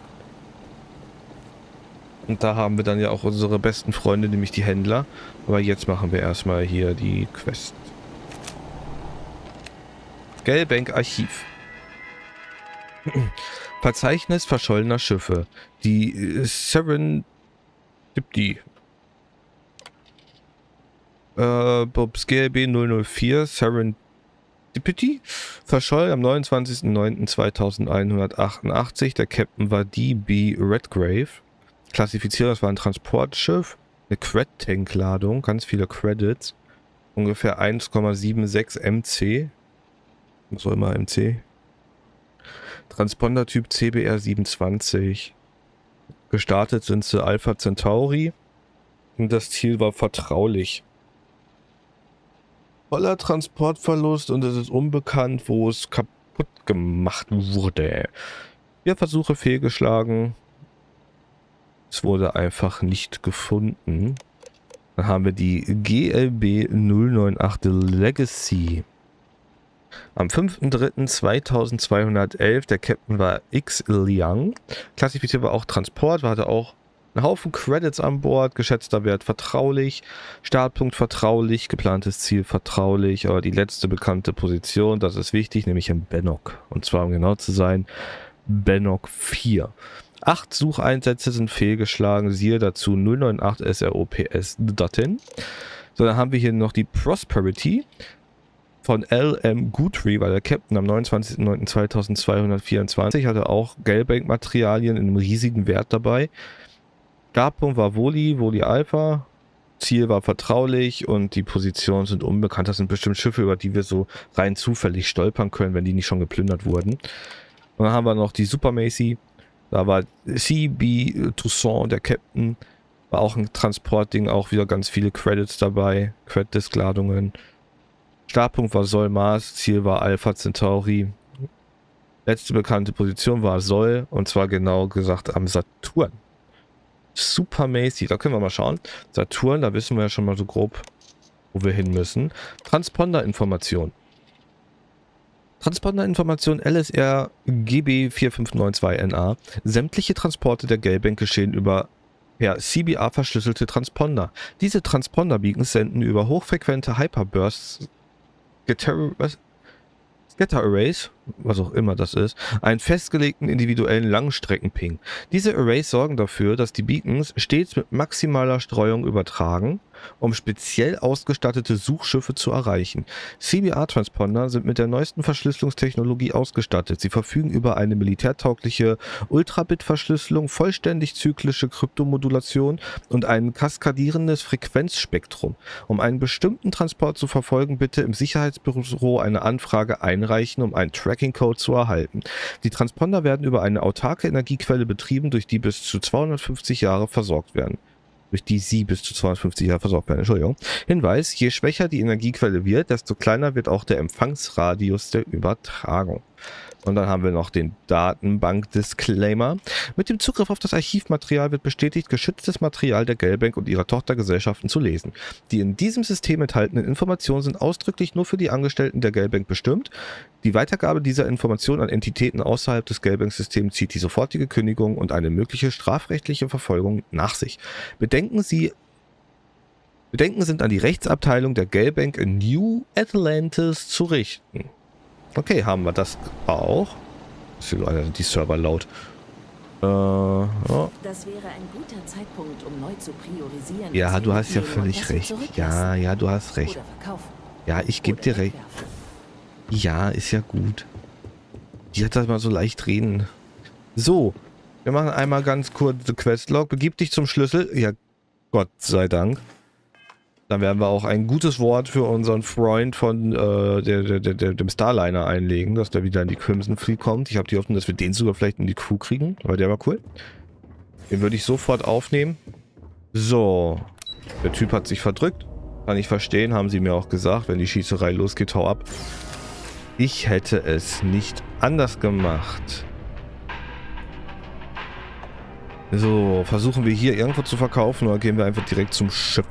Und da haben wir dann ja auch unsere besten Freunde, nämlich die Händler. Aber jetzt machen wir erstmal hier die Quest. Gelbank Archiv. Verzeichnis verschollener Schiffe. Die Serendipity. Äh, Bobs G L B null null vier Serendipity verscholl am neunundzwanzigsten neunten zweitausendeinhundertachtundachtzig. Der Captain war D B Redgrave. Klassifiziert, das war ein Transportschiff. Eine Cred-Tank-Ladung, ganz viele Credits. Ungefähr eins Komma sechsundsiebzig M C. Was auch immer M C. Transpondertyp C B R siebenundzwanzig. Gestartet sind sie Alpha Centauri. Und das Ziel war vertraulich. Voller Transportverlust und es ist unbekannt, wo es kaputt gemacht wurde. Vier Versuche fehlgeschlagen. Es wurde einfach nicht gefunden. Dann haben wir die G L B null neun acht Legacy. Am fünften dritten zweitausendzweihundertelf, der Captain war X Liang. Klassifiziert war auch Transport, hatte auch einen Haufen Credits an Bord, geschätzter Wert vertraulich, Startpunkt vertraulich, geplantes Ziel vertraulich, aber die letzte bekannte Position, das ist wichtig, nämlich in Benok. Und zwar, um genau zu sein, Benok vier. Acht Sucheinsätze sind fehlgeschlagen, siehe dazu null neun acht S R O P S Datin. So, dann haben wir hier noch die Prosperity von L M Guthrie, weil der Captain am neunundzwanzigsten neunten zweitausendzweihundertvierundzwanzig hatte auch Gelbbank-Materialien in einem riesigen Wert dabei. Startpunkt war Voli, Voli Alpha. Ziel war vertraulich und die Positionen sind unbekannt. Das sind bestimmt Schiffe, über die wir so rein zufällig stolpern können, wenn die nicht schon geplündert wurden. Und dann haben wir noch die Super Macy. Da war C B Toussaint, der Captain. War auch ein Transportding, auch wieder ganz viele Credits dabei. Credit-Disk-Ladungen. Startpunkt war Sol Mars, Ziel war Alpha Centauri. Letzte bekannte Position war Sol, und zwar genau gesagt am Saturn. Super Macy, da können wir mal schauen. Saturn, da wissen wir ja schon mal so grob, wo wir hin müssen. Transponder-Information. Transponderinformation L S R G B vier fünf neun zwei N A. Sämtliche Transporte der Gelbank geschehen über per C B A verschlüsselte Transponder. Diese Transponder-Beacons senden über hochfrequente Hyperbursts, Scatter-Arrays, was auch immer das ist, einen festgelegten individuellen Langstreckenping. Diese Arrays sorgen dafür, dass die Beacons stets mit maximaler Streuung übertragen, um speziell ausgestattete Suchschiffe zu erreichen. C B A-Transponder sind mit der neuesten Verschlüsselungstechnologie ausgestattet. Sie verfügen über eine militärtaugliche Ultrabit-Verschlüsselung, vollständig zyklische Kryptomodulation und ein kaskadierendes Frequenzspektrum. Um einen bestimmten Transport zu verfolgen, bitte im Sicherheitsbüro eine Anfrage einreichen, um einen Tracking-Code zu erhalten. Die Transponder werden über eine autarke Energiequelle betrieben, durch die bis zu zweihundertfünfzig Jahre versorgt werden. Durch die sie bis zu zweihundertfünfzig Jahre versorgt werden. Entschuldigung. Hinweis, je schwächer die Energiequelle wird, desto kleiner wird auch der Empfangsradius der Übertragung. Und dann haben wir noch den Datenbank-Disclaimer. Mit dem Zugriff auf das Archivmaterial wird bestätigt, geschütztes Material der Gelbank und ihrer Tochtergesellschaften zu lesen. Die in diesem System enthaltenen Informationen sind ausdrücklich nur für die Angestellten der Gelbank bestimmt. Die Weitergabe dieser Informationen an Entitäten außerhalb des Gelbank-Systems zieht die sofortige Kündigung und eine mögliche strafrechtliche Verfolgung nach sich. Bedenken Sie, Bedenken sind an die Rechtsabteilung der Gelbank in New Atlantis zu richten. Okay, haben wir das auch. Die Server laut. Äh, oh. Das wäre ein guter Zeitpunkt, um neu zu priorisieren. Ja, du hast ja völlig recht. Ja, ja, du hast recht. Ja, ich gebe dir recht. Ja, ist ja gut. Die hat das mal so leicht reden. So, wir machen einmal ganz kurz die Questlog. Begib dich zum Schlüssel. Ja, Gott sei Dank. Dann werden wir auch ein gutes Wort für unseren Freund von äh, der, der, der, dem Starliner einlegen, dass der wieder in die Crimson Fleet kommt. Ich habe die Hoffnung, dass wir den sogar vielleicht in die Crew kriegen, aber der war cool. Den würde ich sofort aufnehmen. So, der Typ hat sich verdrückt. Kann ich verstehen, haben sie mir auch gesagt. Wenn die Schießerei losgeht, hau ab. Ich hätte es nicht anders gemacht. So, versuchen wir hier irgendwo zu verkaufen oder gehen wir einfach direkt zum Schiff?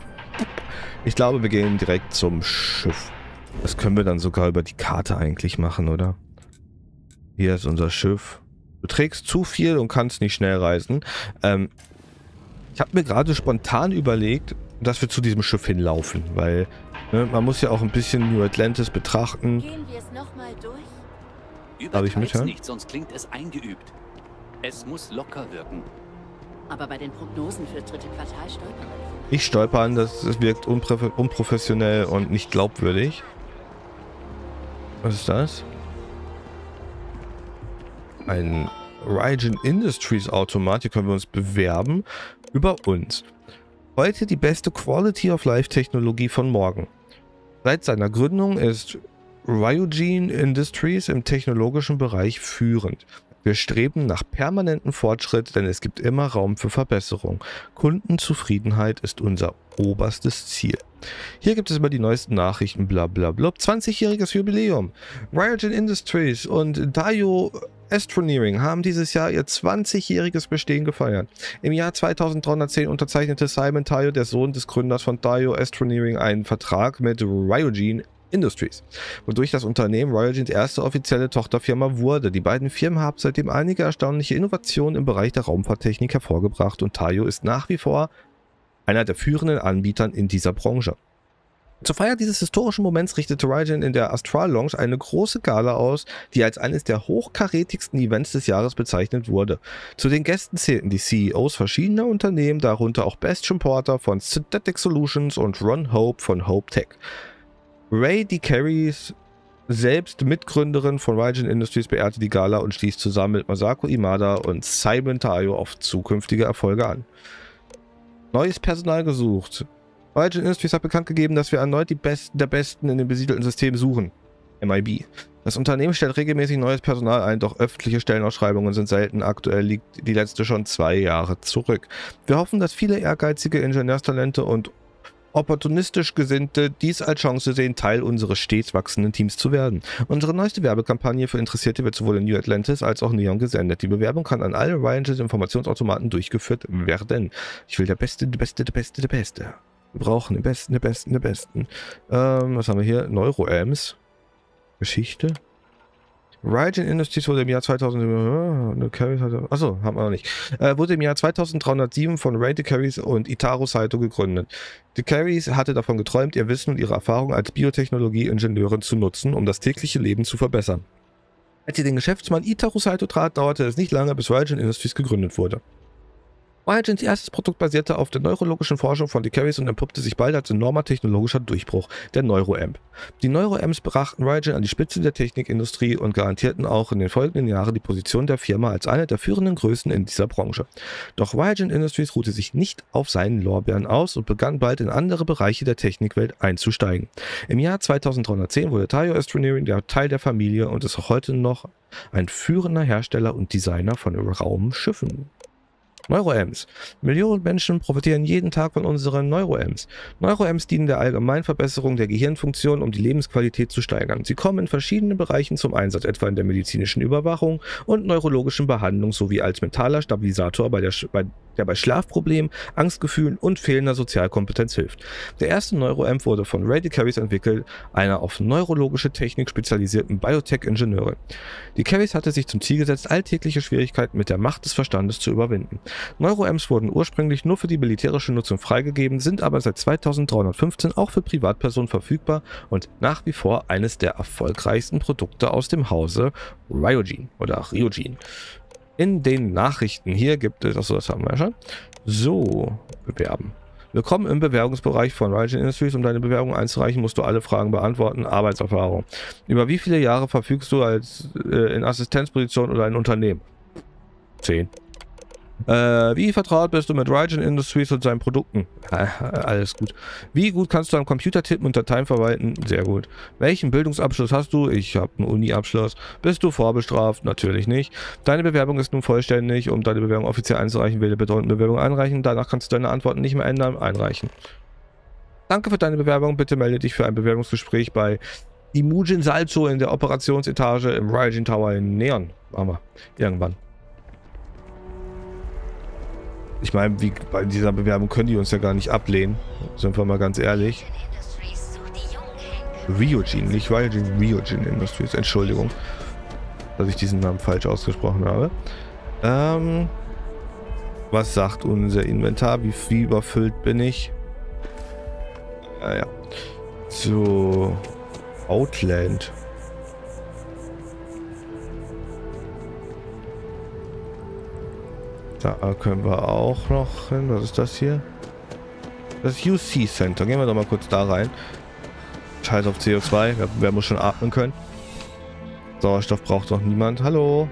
Ich glaube, wir gehen direkt zum Schiff. Das können wir dann sogar über die Karte eigentlich machen, oder? Hier ist unser Schiff. Du trägst zu viel und kannst nicht schnell reisen. Ähm, ich habe mir gerade spontan überlegt, dass wir zu diesem Schiff hinlaufen, weil ne, man muss ja auch ein bisschen New Atlantis betrachten. Gehen wir es nochmal durch? Übertreib's nicht, sonst klingt es eingeübt. Es muss locker wirken. Aber bei den Prognosen für das dritte Quartal stolpern. Ich stolpern, das wirkt unprofessionell und nicht glaubwürdig. Was ist das? Ein Raijin Industries Automat, hier können wir uns bewerben. Über uns. Heute die beste Quality of Life Technologie von morgen. Seit seiner Gründung ist Raijin Industries im technologischen Bereich führend. Wir streben nach permanentem Fortschritt, denn es gibt immer Raum für Verbesserung. Kundenzufriedenheit ist unser oberstes Ziel. Hier gibt es immer die neuesten Nachrichten, bla bla bla. zwanzigjähriges Jubiläum. Raijin Industries und Dayo Astroneering haben dieses Jahr ihr zwanzigjähriges Bestehen gefeiert. Im Jahr zweitausenddreihundertzehn unterzeichnete Simon Dayo, der Sohn des Gründers von Dayo Astroneering, einen Vertrag mit Raijin Industries, wodurch das Unternehmen Raijins erste offizielle Tochterfirma wurde. Die beiden Firmen haben seitdem einige erstaunliche Innovationen im Bereich der Raumfahrttechnik hervorgebracht und Dayo ist nach wie vor einer der führenden Anbietern in dieser Branche. Zur Feier dieses historischen Moments richtete Raijin in der Astral Lounge eine große Gala aus, die als eines der hochkarätigsten Events des Jahres bezeichnet wurde. Zu den Gästen zählten die C E Os verschiedener Unternehmen, darunter auch Bastian Porter von Synthetic Solutions und Ron Hope von Hope Tech. Ray DeCarys, selbst Mitgründerin von Raijin Industries, beehrte die Gala und stieß zusammen mit Masako Imada und Simon Dayo auf zukünftige Erfolge an. Neues Personal gesucht. Raijin Industries hat bekannt gegeben, dass wir erneut die Besten der Besten in dem besiedelten System suchen. M I B. Das Unternehmen stellt regelmäßig neues Personal ein, doch öffentliche Stellenausschreibungen sind selten. Aktuell liegt die letzte schon zwei Jahre zurück. Wir hoffen, dass viele ehrgeizige Ingenieurstalente und opportunistisch Gesinnte dies als Chance sehen, Teil unseres stets wachsenden Teams zu werden. Unsere neueste Werbekampagne für Interessierte wird sowohl in New Atlantis als auch Neon gesendet. Die Bewerbung kann an alle Raijin Informationsautomaten durchgeführt werden. Ich will der Beste, der Beste, der Beste, der Beste. Wir brauchen den Besten, der Besten, der Besten. Ähm, was haben wir hier? Neuroams. Geschichte. Raijin Industries wurde im Jahr zweitausend... Achso, haben wir noch nicht. Äh, wurde im Jahr zweitausenddreihundertsieben von Ray DeCarys und Itaru Saito gegründet. DeCarys hatte davon geträumt, ihr Wissen und ihre Erfahrung als Biotechnologie-Ingenieurin zu nutzen, um das tägliche Leben zu verbessern. Als sie den Geschäftsmann Itaru Saito trat, dauerte es nicht lange, bis Raijin Industries gegründet wurde. Raijins erstes Produkt basierte auf der neurologischen Forschung von DeCarys und entpuppte sich bald als enormer technologischer Durchbruch, der Neuroamp. Die Neuroamps brachten Raijin an die Spitze der Technikindustrie und garantierten auch in den folgenden Jahren die Position der Firma als eine der führenden Größen in dieser Branche. Doch Raijin Industries ruhte sich nicht auf seinen Lorbeeren aus und begann bald in andere Bereiche der Technikwelt einzusteigen. Im Jahr zweitausenddreihundertzehn wurde Dayo Astroneering der Teil der Familie und ist auch heute noch ein führender Hersteller und Designer von Raumschiffen. Neuroamps. Millionen Menschen profitieren jeden Tag von unseren Neuroamps. Neuroamps dienen der allgemeinen Verbesserung der Gehirnfunktion, um die Lebensqualität zu steigern. Sie kommen in verschiedenen Bereichen zum Einsatz, etwa in der medizinischen Überwachung und neurologischen Behandlung sowie als mentaler Stabilisator, bei der, bei, der bei Schlafproblemen, Angstgefühlen und fehlender Sozialkompetenz hilft. Der erste Neuroamp wurde von Ray DeCarys entwickelt, einer auf neurologische Technik spezialisierten Biotech-Ingenieurin. DeCarys hatte sich zum Ziel gesetzt, alltägliche Schwierigkeiten mit der Macht des Verstandes zu überwinden. Neuroamps wurden ursprünglich nur für die militärische Nutzung freigegeben, sind aber seit zweitausenddreihundertfünfzehn auch für Privatpersonen verfügbar und nach wie vor eines der erfolgreichsten Produkte aus dem Hause Raijin oder Ryojin. In den Nachrichten hier gibt es, achso, das haben wir ja schon, so, bewerben. Willkommen im Bewerbungsbereich von Raijin Industries. Um deine Bewerbung einzureichen, musst du alle Fragen beantworten. Arbeitserfahrung. Über wie viele Jahre verfügst du als äh, in Assistenzposition oder in Unternehmen? zehn. Äh, wie vertraut bist du mit Raijin Industries und seinen Produkten? Alles gut. Wie gut kannst du am Computer tippen und Dateien verwalten? Sehr gut. Welchen Bildungsabschluss hast du? Ich habe einen Uni-Abschluss. Bist du vorbestraft? Natürlich nicht. Deine Bewerbung ist nun vollständig. Um deine Bewerbung offiziell einzureichen, wähle bitte unten Bewerbung einreichen. Danach kannst du deine Antworten nicht mehr ändern. Einreichen. Danke für deine Bewerbung. Bitte melde dich für ein Bewerbungsgespräch bei Imujin Salzo in der Operationsetage im Raijin Tower in Neon. Machen wir. Irgendwann. Ich meine, wie bei dieser Bewerbung können die uns ja gar nicht ablehnen. Sind wir mal ganz ehrlich. Ryojin, nicht Raijin, Ryojin Industries. Entschuldigung, dass ich diesen Namen falsch ausgesprochen habe. Ähm, was sagt unser Inventar? Wie viel überfüllt bin ich? Ja, ja. So, Outland. Da können wir auch noch hin. Was ist das hier? Das U C Center. Gehen wir doch mal kurz da rein. Scheiß auf C O zwei. Wer, wer muss schon atmen können? Sauerstoff braucht doch niemand. Hallo.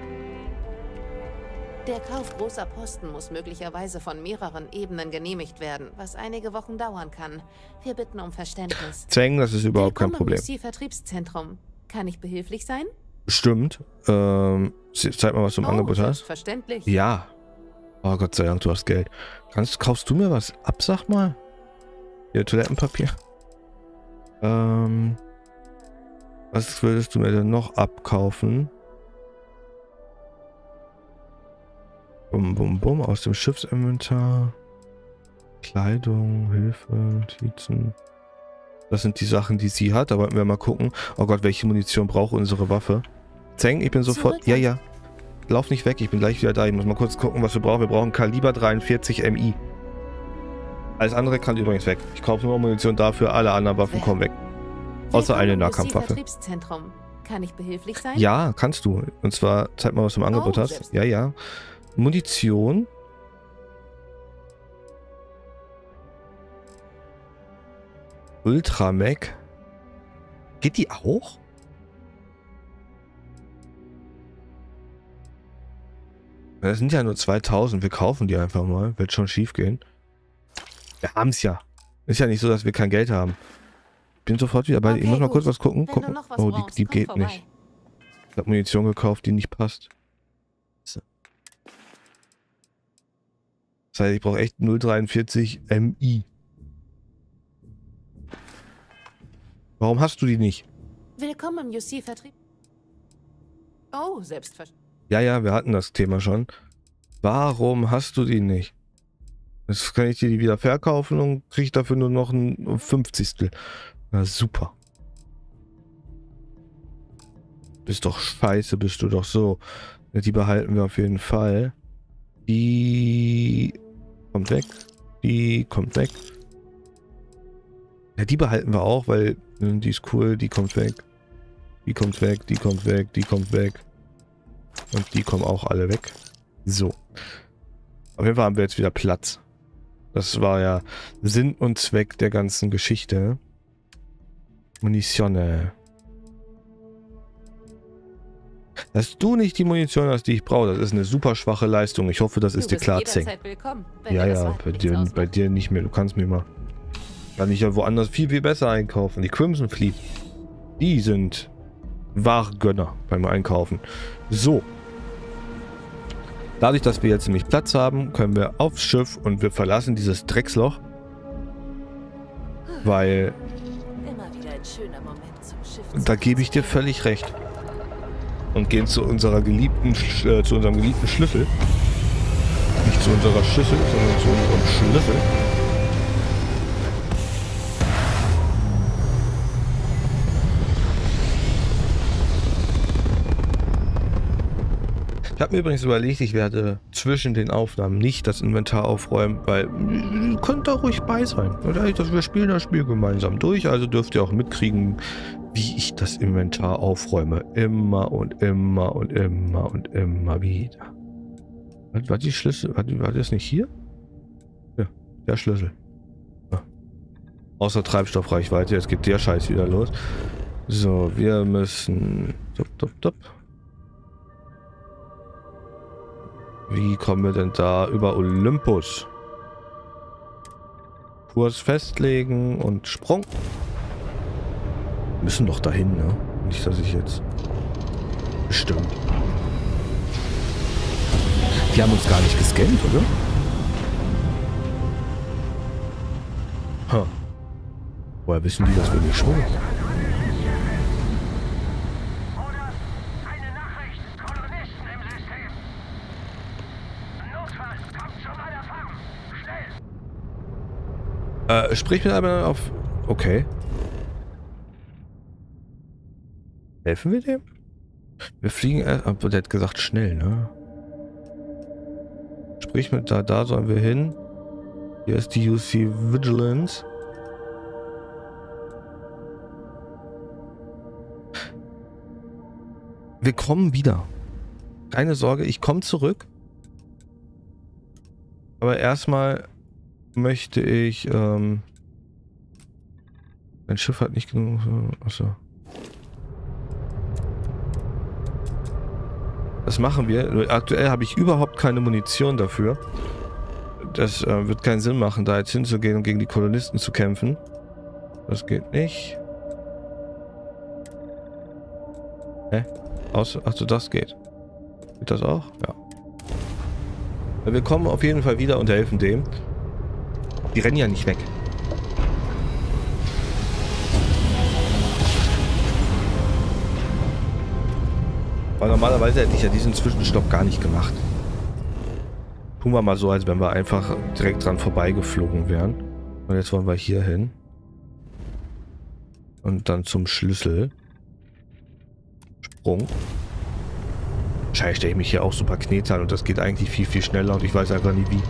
Der Kauf großer Posten muss möglicherweise von mehreren Ebenen genehmigt werden, was einige Wochen dauern kann. Wir bitten um Verständnis. Zwängen, das ist überhaupt kein Problem. U C Vertriebszentrum. Kann ich behilflich sein? Stimmt. Ähm, zeig mal, was du im oh, Angebot hast. Verständlich. Ja. Oh Gott sei Dank, du hast Geld. Kannst, kaufst du mir was ab, sag mal? Hier, Toilettenpapier. Ähm, was würdest du mir denn noch abkaufen? Bum, bum, bum, aus dem Schiffsinventar. Kleidung, Hilfe, Notizen. Das sind die Sachen, die sie hat. Da wollten wir mal gucken. Oh Gott, welche Munition braucht unsere Waffe? Zeng, ich bin sofort... Zurück. Ja, ja. Lauf nicht weg, ich bin gleich wieder da. Ich muss mal kurz gucken, was wir brauchen. Wir brauchen Kaliber dreiundvierzig M I. Alles andere kann übrigens weg. Ich kaufe nur Munition dafür. Alle anderen Waffen kommen weg. Außer eine Nahkampfwaffe. Kann ich behilflich sein? Ja, kannst du. Und zwar, zeig mal, was du im Angebot oh, hast. Ja, ja. Munition. Ultramec. Geht die auch? Das sind ja nur zweitausend. Wir kaufen die einfach mal. Wird schon schief gehen. Wir haben es ja. Ist ja nicht so, dass wir kein Geld haben. Ich bin sofort wieder bei dir. Okay, ich muss mal gut. kurz was gucken. gucken. Was oh, brauchst, die, die geht vorbei. nicht. Ich habe Munition gekauft, die nicht passt. Das heißt, ich brauche echt null dreiundvierzig M I. Warum hast du die nicht? Willkommen im U C-Vertrieb. Oh, selbstverständlich. Ja, ja, wir hatten das Thema schon. Warum hast du die nicht? Jetzt kann ich dir die wieder verkaufen und kriege dafür nur noch ein fünfzigstel. Na super. Bist doch scheiße, bist du doch so. Die behalten wir auf jeden Fall. Die kommt weg. Die kommt weg. Ja, die behalten wir auch, weil ne, die ist cool. Die kommt weg. Die kommt weg. Die kommt weg. Die kommt weg. Und die kommen auch alle weg. So. Auf jeden Fall haben wir jetzt wieder Platz. Das war ja Sinn und Zweck der ganzen Geschichte. Munition. Dass du nicht die Munition hast, die ich brauche, das ist eine super schwache Leistung. Ich hoffe, das ist dir klar, Zeng. Ja, ja, bei dir, bei dir nicht mehr. Du kannst mir mal... Kann ich ja woanders viel, viel besser einkaufen. Die Crimson Fleet, die sind wahre Gönner beim Einkaufen. So. Dadurch, dass wir jetzt nämlich Platz haben, können wir aufs Schiff und wir verlassen dieses Drecksloch. Weil... Immer wieder ein schöner Moment zum Schiff. Da gebe ich dir völlig recht. Und gehen zu unserer geliebten, äh, zu unserem geliebten Schlüssel. Nicht zu unserer Schüssel, sondern zu unserem Schlüssel. Ich habe mir übrigens überlegt, ich werde zwischen den Aufnahmen nicht das Inventar aufräumen, weil ihr könnt da ruhig bei sein. Wir spielen das Spiel gemeinsam durch, also dürft ihr auch mitkriegen, wie ich das Inventar aufräume. Immer und immer und immer und immer wieder. War die Schlüssel, war, war das nicht hier? Ja, der Schlüssel. Ja. Außer Treibstoffreichweite, jetzt geht der Scheiß wieder los. So, wir müssen... Top, top, top. Wie kommen wir denn da über Olympus? Kurs festlegen und Sprung. Wir müssen doch dahin, ne? Nicht, dass ich jetzt... Bestimmt. Die haben uns gar nicht gescannt, oder? Ha. Woher wissen die, dass wir nicht schwimmen? Äh, sprich mit einem auf... Okay. Helfen wir dem? Wir fliegen erst... Aber der hat gesagt schnell, ne? Sprich mit da, da sollen wir hin. Hier ist die U C Vigilance. Wir kommen wieder. Keine Sorge, ich komme zurück. Aber erstmal möchte ich, ähm, mein Schiff hat nicht genug, achso. Das machen wir. Aktuell habe ich überhaupt keine Munition dafür. Das äh, wird keinen Sinn machen, da jetzt hinzugehen und gegen die Kolonisten zu kämpfen. Das geht nicht. Hä? Außer, ach so, das geht. Geht das auch? Ja. Wir kommen auf jeden Fall wieder und helfen dem. Die rennen ja nicht weg. Weil normalerweise hätte ich ja diesen Zwischenstopp gar nicht gemacht. Tun wir mal so, als wenn wir einfach direkt dran vorbeigeflogen wären. Und jetzt wollen wir hier hin. Und dann zum Schlüssel. Sprung. Scheiße, stelle ich mich hier auch super knetern und das geht eigentlich viel, viel schneller und ich weiß einfach nie wie.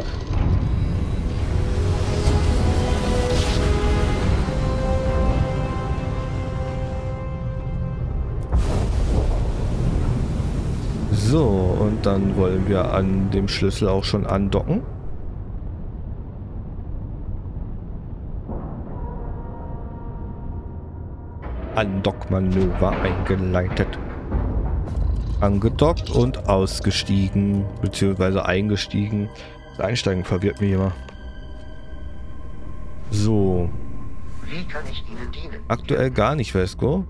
So, und dann wollen wir an dem Schlüssel auch schon andocken. Andockmanöver eingeleitet. Angedockt und ausgestiegen, beziehungsweise eingestiegen. Das Einsteigen verwirrt mich immer. So. Wie kann ich Ihnen dienen? Aktuell gar nicht, Vesco.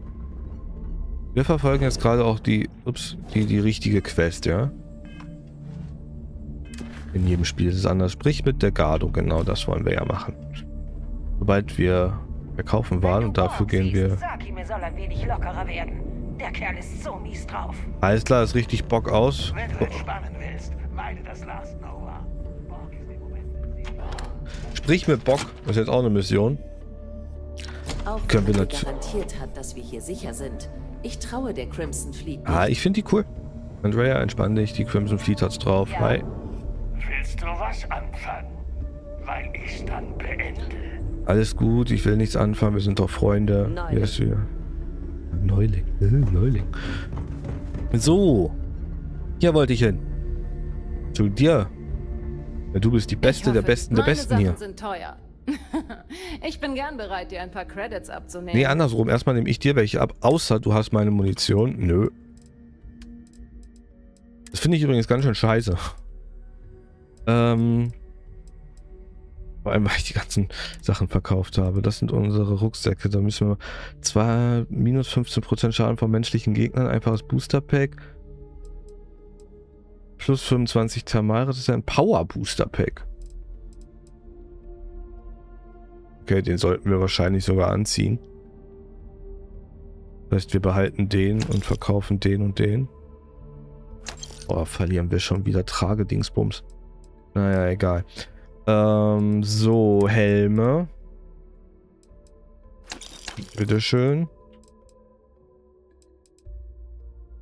Wir verfolgen jetzt gerade auch die, ups, die, die richtige Quest, ja. In jedem Spiel ist es anders. Sprich mit der Gardo, genau das wollen wir ja machen. Sobald wir verkaufen waren und dafür gehen wir... Sag ihm, er soll ein wenig lockerer werden. Der Kerl ist so mies drauf. Alles klar, ist richtig Bock aus. Wenn du entspannen willst, meine das Last Nova. Bock ist im Moment. Sprich mit Bock, das ist jetzt auch eine Mission. Auch wenn er garantiert hat, dass wir hier sicher sind. Ich traue der Crimson Fleet nicht. Ah, ich finde die cool. Andrea, entspann dich, die Crimson Fleet hat's drauf. Ja. Hi. Willst du was anfangen? Weil ich dann beende. Alles gut, ich will nichts anfangen, wir sind doch Freunde. Neuling. Yes, wir. Neuling. Neuling. So. Hier wollte ich hin. Zu dir. Du bist die Beste hoffe, der Besten der Besten Sachen hier. Sind teuer. Ich bin gern bereit, dir ein paar Credits abzunehmen. Nee, andersrum. Erstmal nehme ich dir welche ab, außer du hast meine Munition. Nö. Das finde ich übrigens ganz schön scheiße. Ähm. Vor allem, weil ich die ganzen Sachen verkauft habe. Das sind unsere Rucksäcke. Da müssen wir zwar minus fünfzehn Prozent Schaden von menschlichen Gegnern, einfaches Booster-Pack. Plus fünfundzwanzig Thermalre, das ist ein Power-Booster-Pack. Okay, den sollten wir wahrscheinlich sogar anziehen. Das heißt, wir behalten den und verkaufen den und den. Oh, verlieren wir schon wieder Tragedingsbums. Naja, egal. Ähm, so, Helme. Bitteschön.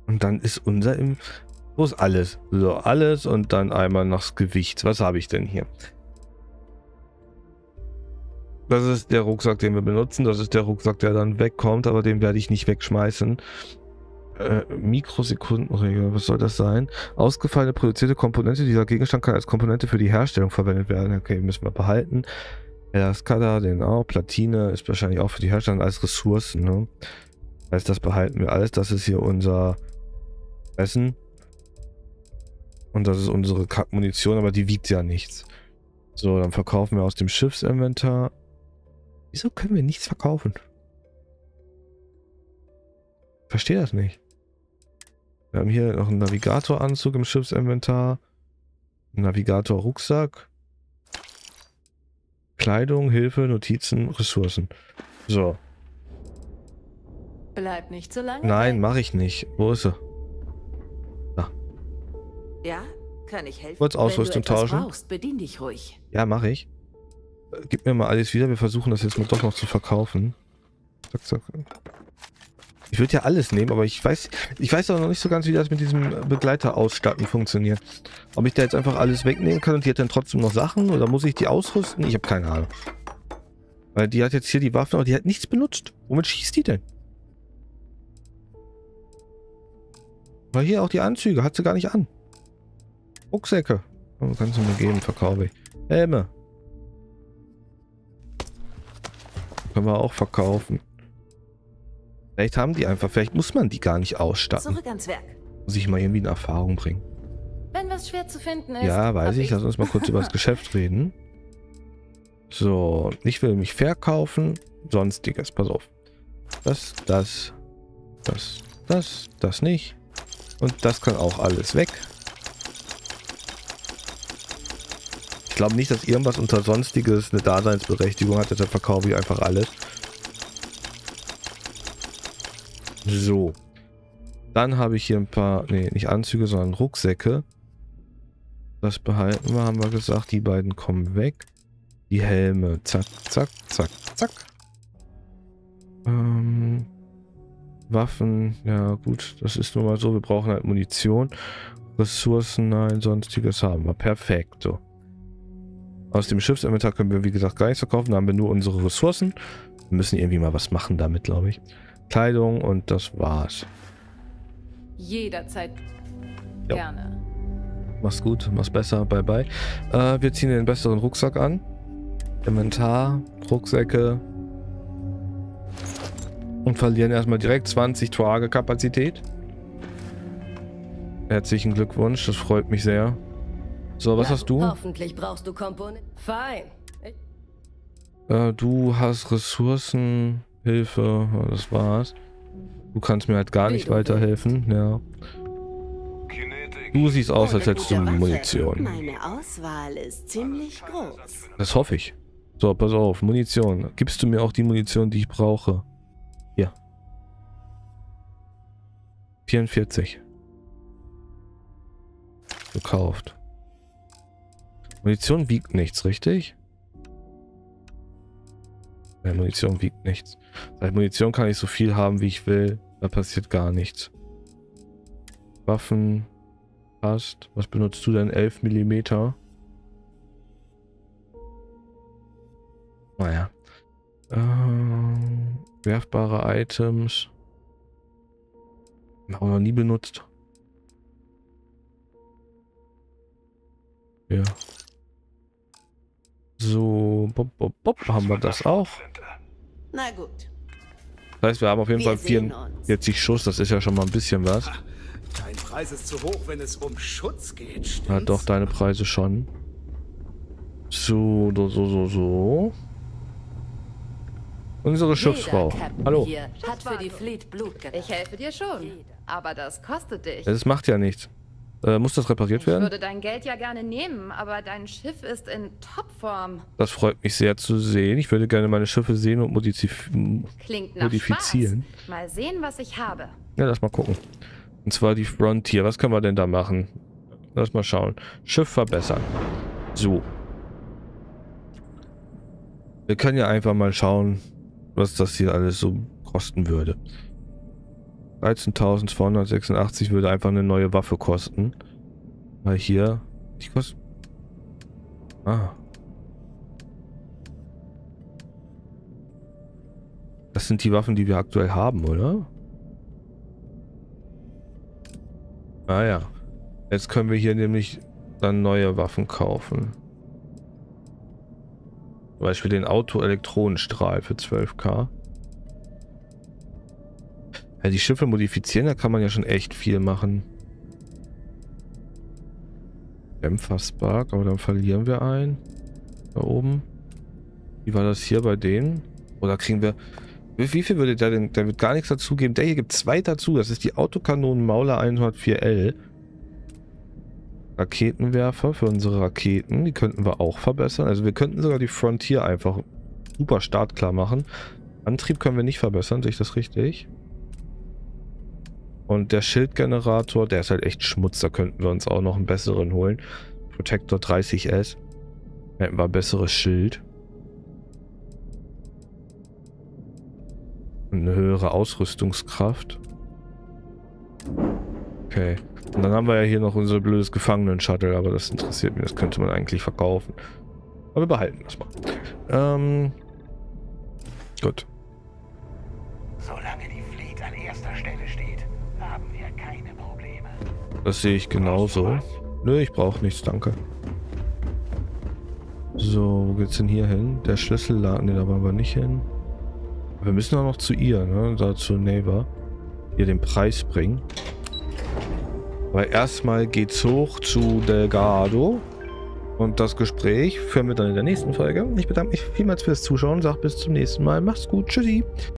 Und dann ist unser im... Wo ist alles? So, alles und dann einmal noch das Gewicht. Was habe ich denn hier? Das ist der Rucksack, den wir benutzen. Das ist der Rucksack, der dann wegkommt, aber den werde ich nicht wegschmeißen. Äh, Mikrosekundenregel, was soll das sein? Ausgefallene produzierte Komponente. Dieser Gegenstand kann als Komponente für die Herstellung verwendet werden. Okay, müssen wir behalten. Ja, Skada, den auch. Platine ist wahrscheinlich auch für die Herstellung als Ressourcen. Ne? Das heißt, das behalten wir alles. Das ist hier unser Essen. Und das ist unsere Kackmunition, aber die wiegt ja nichts. So, dann verkaufen wir aus dem Schiffsinventar. Wieso können wir nichts verkaufen? Ich verstehe das nicht. Wir haben hier noch einen Navigatoranzug im Schiffsinventar. Einen Navigator-Rucksack. Kleidung, Hilfe, Notizen, Ressourcen. So. Bleib nicht so lange. Nein, mache ich nicht. Wo ist sie? Da. Ja? Kann ich helfen? Kurz Ausrüstung tauschen. Brauchst, bedien dich ruhig. Ja, mache ich. Gib mir mal alles wieder. Wir versuchen das jetzt mal doch noch zu verkaufen. Zack, zack. Ich würde ja alles nehmen, aber ich weiß, ich weiß auch noch nicht so ganz, wie das mit diesem Begleiter ausstatten funktioniert. Ob ich da jetzt einfach alles wegnehmen kann und die hat dann trotzdem noch Sachen oder muss ich die ausrüsten? Ich habe keine Ahnung. Weil die hat jetzt hier die Waffen, aber die hat nichts benutzt. Womit schießt die denn? Weil hier auch die Anzüge hat sie gar nicht an. Rucksäcke. Oh, kannst du mir geben, verkaufe ich. Helme. Können wir auch verkaufen. Vielleicht haben die einfach, vielleicht muss man die gar nicht ausstatten. Zurück ans Werk. Muss ich mal irgendwie in Erfahrung bringen. Wenn was schwer zu finden ist. Ja, weiß ich. ich. Lass uns mal kurz über das Geschäft reden. So, ich will mich verkaufen. Sonstiges, pass auf. Das, das, das, das, das nicht. Und das kann auch alles weg. Ich glaube nicht, dass irgendwas unter Sonstiges eine Daseinsberechtigung hat. Deshalb verkaufe ich einfach alles. So. Dann habe ich hier ein paar, nee, nicht Anzüge, sondern Rucksäcke. Das behalten wir, haben wir gesagt. Die beiden kommen weg. Die Helme. Zack, zack, zack, zack. Ähm, Waffen. Ja gut, das ist nun mal so. Wir brauchen halt Munition. Ressourcen, nein, Sonstiges haben wir. Perfekt. So. Aus dem Schiffsinventar können wir, wie gesagt, gar nichts verkaufen. Da haben wir nur unsere Ressourcen. Wir müssen irgendwie mal was machen damit, glaube ich. Kleidung und das war's. Jederzeit gerne. Jo. Mach's gut, mach's besser, bye bye. Äh, wir ziehen den besseren Rucksack an. Inventar, Rucksäcke. Und verlieren erstmal direkt zwanzig Tage Kapazität. Herzlichen Glückwunsch, das freut mich sehr. So, was ja, hast du? Hoffentlich brauchst du Komponenten. Fein. Äh, du hast Ressourcen, Hilfe, das war's. Du kannst mir halt gar nicht weiterhelfen, ja. Du siehst aus, als hättest du Munition. Meine Auswahl ist ziemlich groß. Das hoffe ich. So, pass auf, Munition. Gibst du mir auch die Munition, die ich brauche? Hier. vierundvierzig. Gekauft. Munition wiegt nichts, richtig? Nein, Munition wiegt nichts. Seit Munition kann ich so viel haben, wie ich will. Da passiert gar nichts. Waffen. Passt. Was benutzt du denn? elf Millimeter. Naja. Ähm, werfbare Items. Haben wir noch nie benutzt. Ja. So, bop, bop, bop, haben wir das auch. Na gut. Das heißt, wir haben auf jeden Fall vierundvierzig Schuss, das ist ja schon mal ein bisschen was. Dein Preis ist zu hoch, wenn es um Schutz geht, stimmt's? Ja, doch, deine Preise schon. So, so, so, so. Unsere Schiffsfrau. Hallo. Hat für die Fleet Blut getan. Ich helfe dir schon, aber das kostet dich. Das macht ja nichts. Äh, muss das repariert werden? Ich würde dein Geld ja gerne nehmen, aber dein Schiff ist in Topform. Das freut mich sehr zu sehen. Ich würde gerne meine Schiffe sehen und modif Klingt nach modifizieren. Spaß. Mal sehen, was ich habe. Ja, lass mal gucken. Und zwar die Frontier. Was können wir denn da machen? Lass mal schauen. Schiff verbessern. So. Wir können ja einfach mal schauen, was das hier alles so kosten würde. dreizehntausendzweihundertsechsundachtzig würde einfach eine neue Waffe kosten. Weil hier... Die kostet... Ah. Das sind die Waffen, die wir aktuell haben, oder? Ah ja. Jetzt können wir hier nämlich dann neue Waffen kaufen. Zum Beispiel den Auto-Elektronenstrahl für zwölftausend. Ja, die Schiffe modifizieren, da kann man ja schon echt viel machen. Dämpfer-Spark, aber dann verlieren wir einen. Da oben. Wie war das hier bei denen? Oder kriegen wir... Wie viel würde der denn... Der wird gar nichts dazu geben. Der hier gibt zwei dazu. Das ist die Autokanonen Mauler hundertvier L. Raketenwerfer für unsere Raketen. Die könnten wir auch verbessern. Also wir könnten sogar die Frontier einfach super startklar machen. Antrieb können wir nicht verbessern. Sehe ich das richtig? Und der Schildgenerator, der ist halt echt Schmutz. Da könnten wir uns auch noch einen besseren holen. Protector dreißig S. Da hätten wir ein besseres Schild. Und eine höhere Ausrüstungskraft. Okay. Und dann haben wir ja hier noch unser blödes Gefangenen-Shuttle. Aber das interessiert mich. Das könnte man eigentlich verkaufen. Aber wir behalten das mal. Ähm, gut. Solange die Fleet an erster Stelle steht, haben wir keine Probleme. Das sehe ich genauso. Nö, ich brauche nichts, danke. So, wo geht's denn hier hin? Der Schlüssel lag, ne, da wollen wir nicht hin. Wir müssen auch noch zu ihr, ne, da zur Neighbor, ihr den Preis bringen. Weil erstmal geht's hoch zu Delgado. Und das Gespräch führen wir dann in der nächsten Folge. Ich bedanke mich vielmals fürs Zuschauen. Sag bis zum nächsten Mal. Macht's gut. Tschüssi.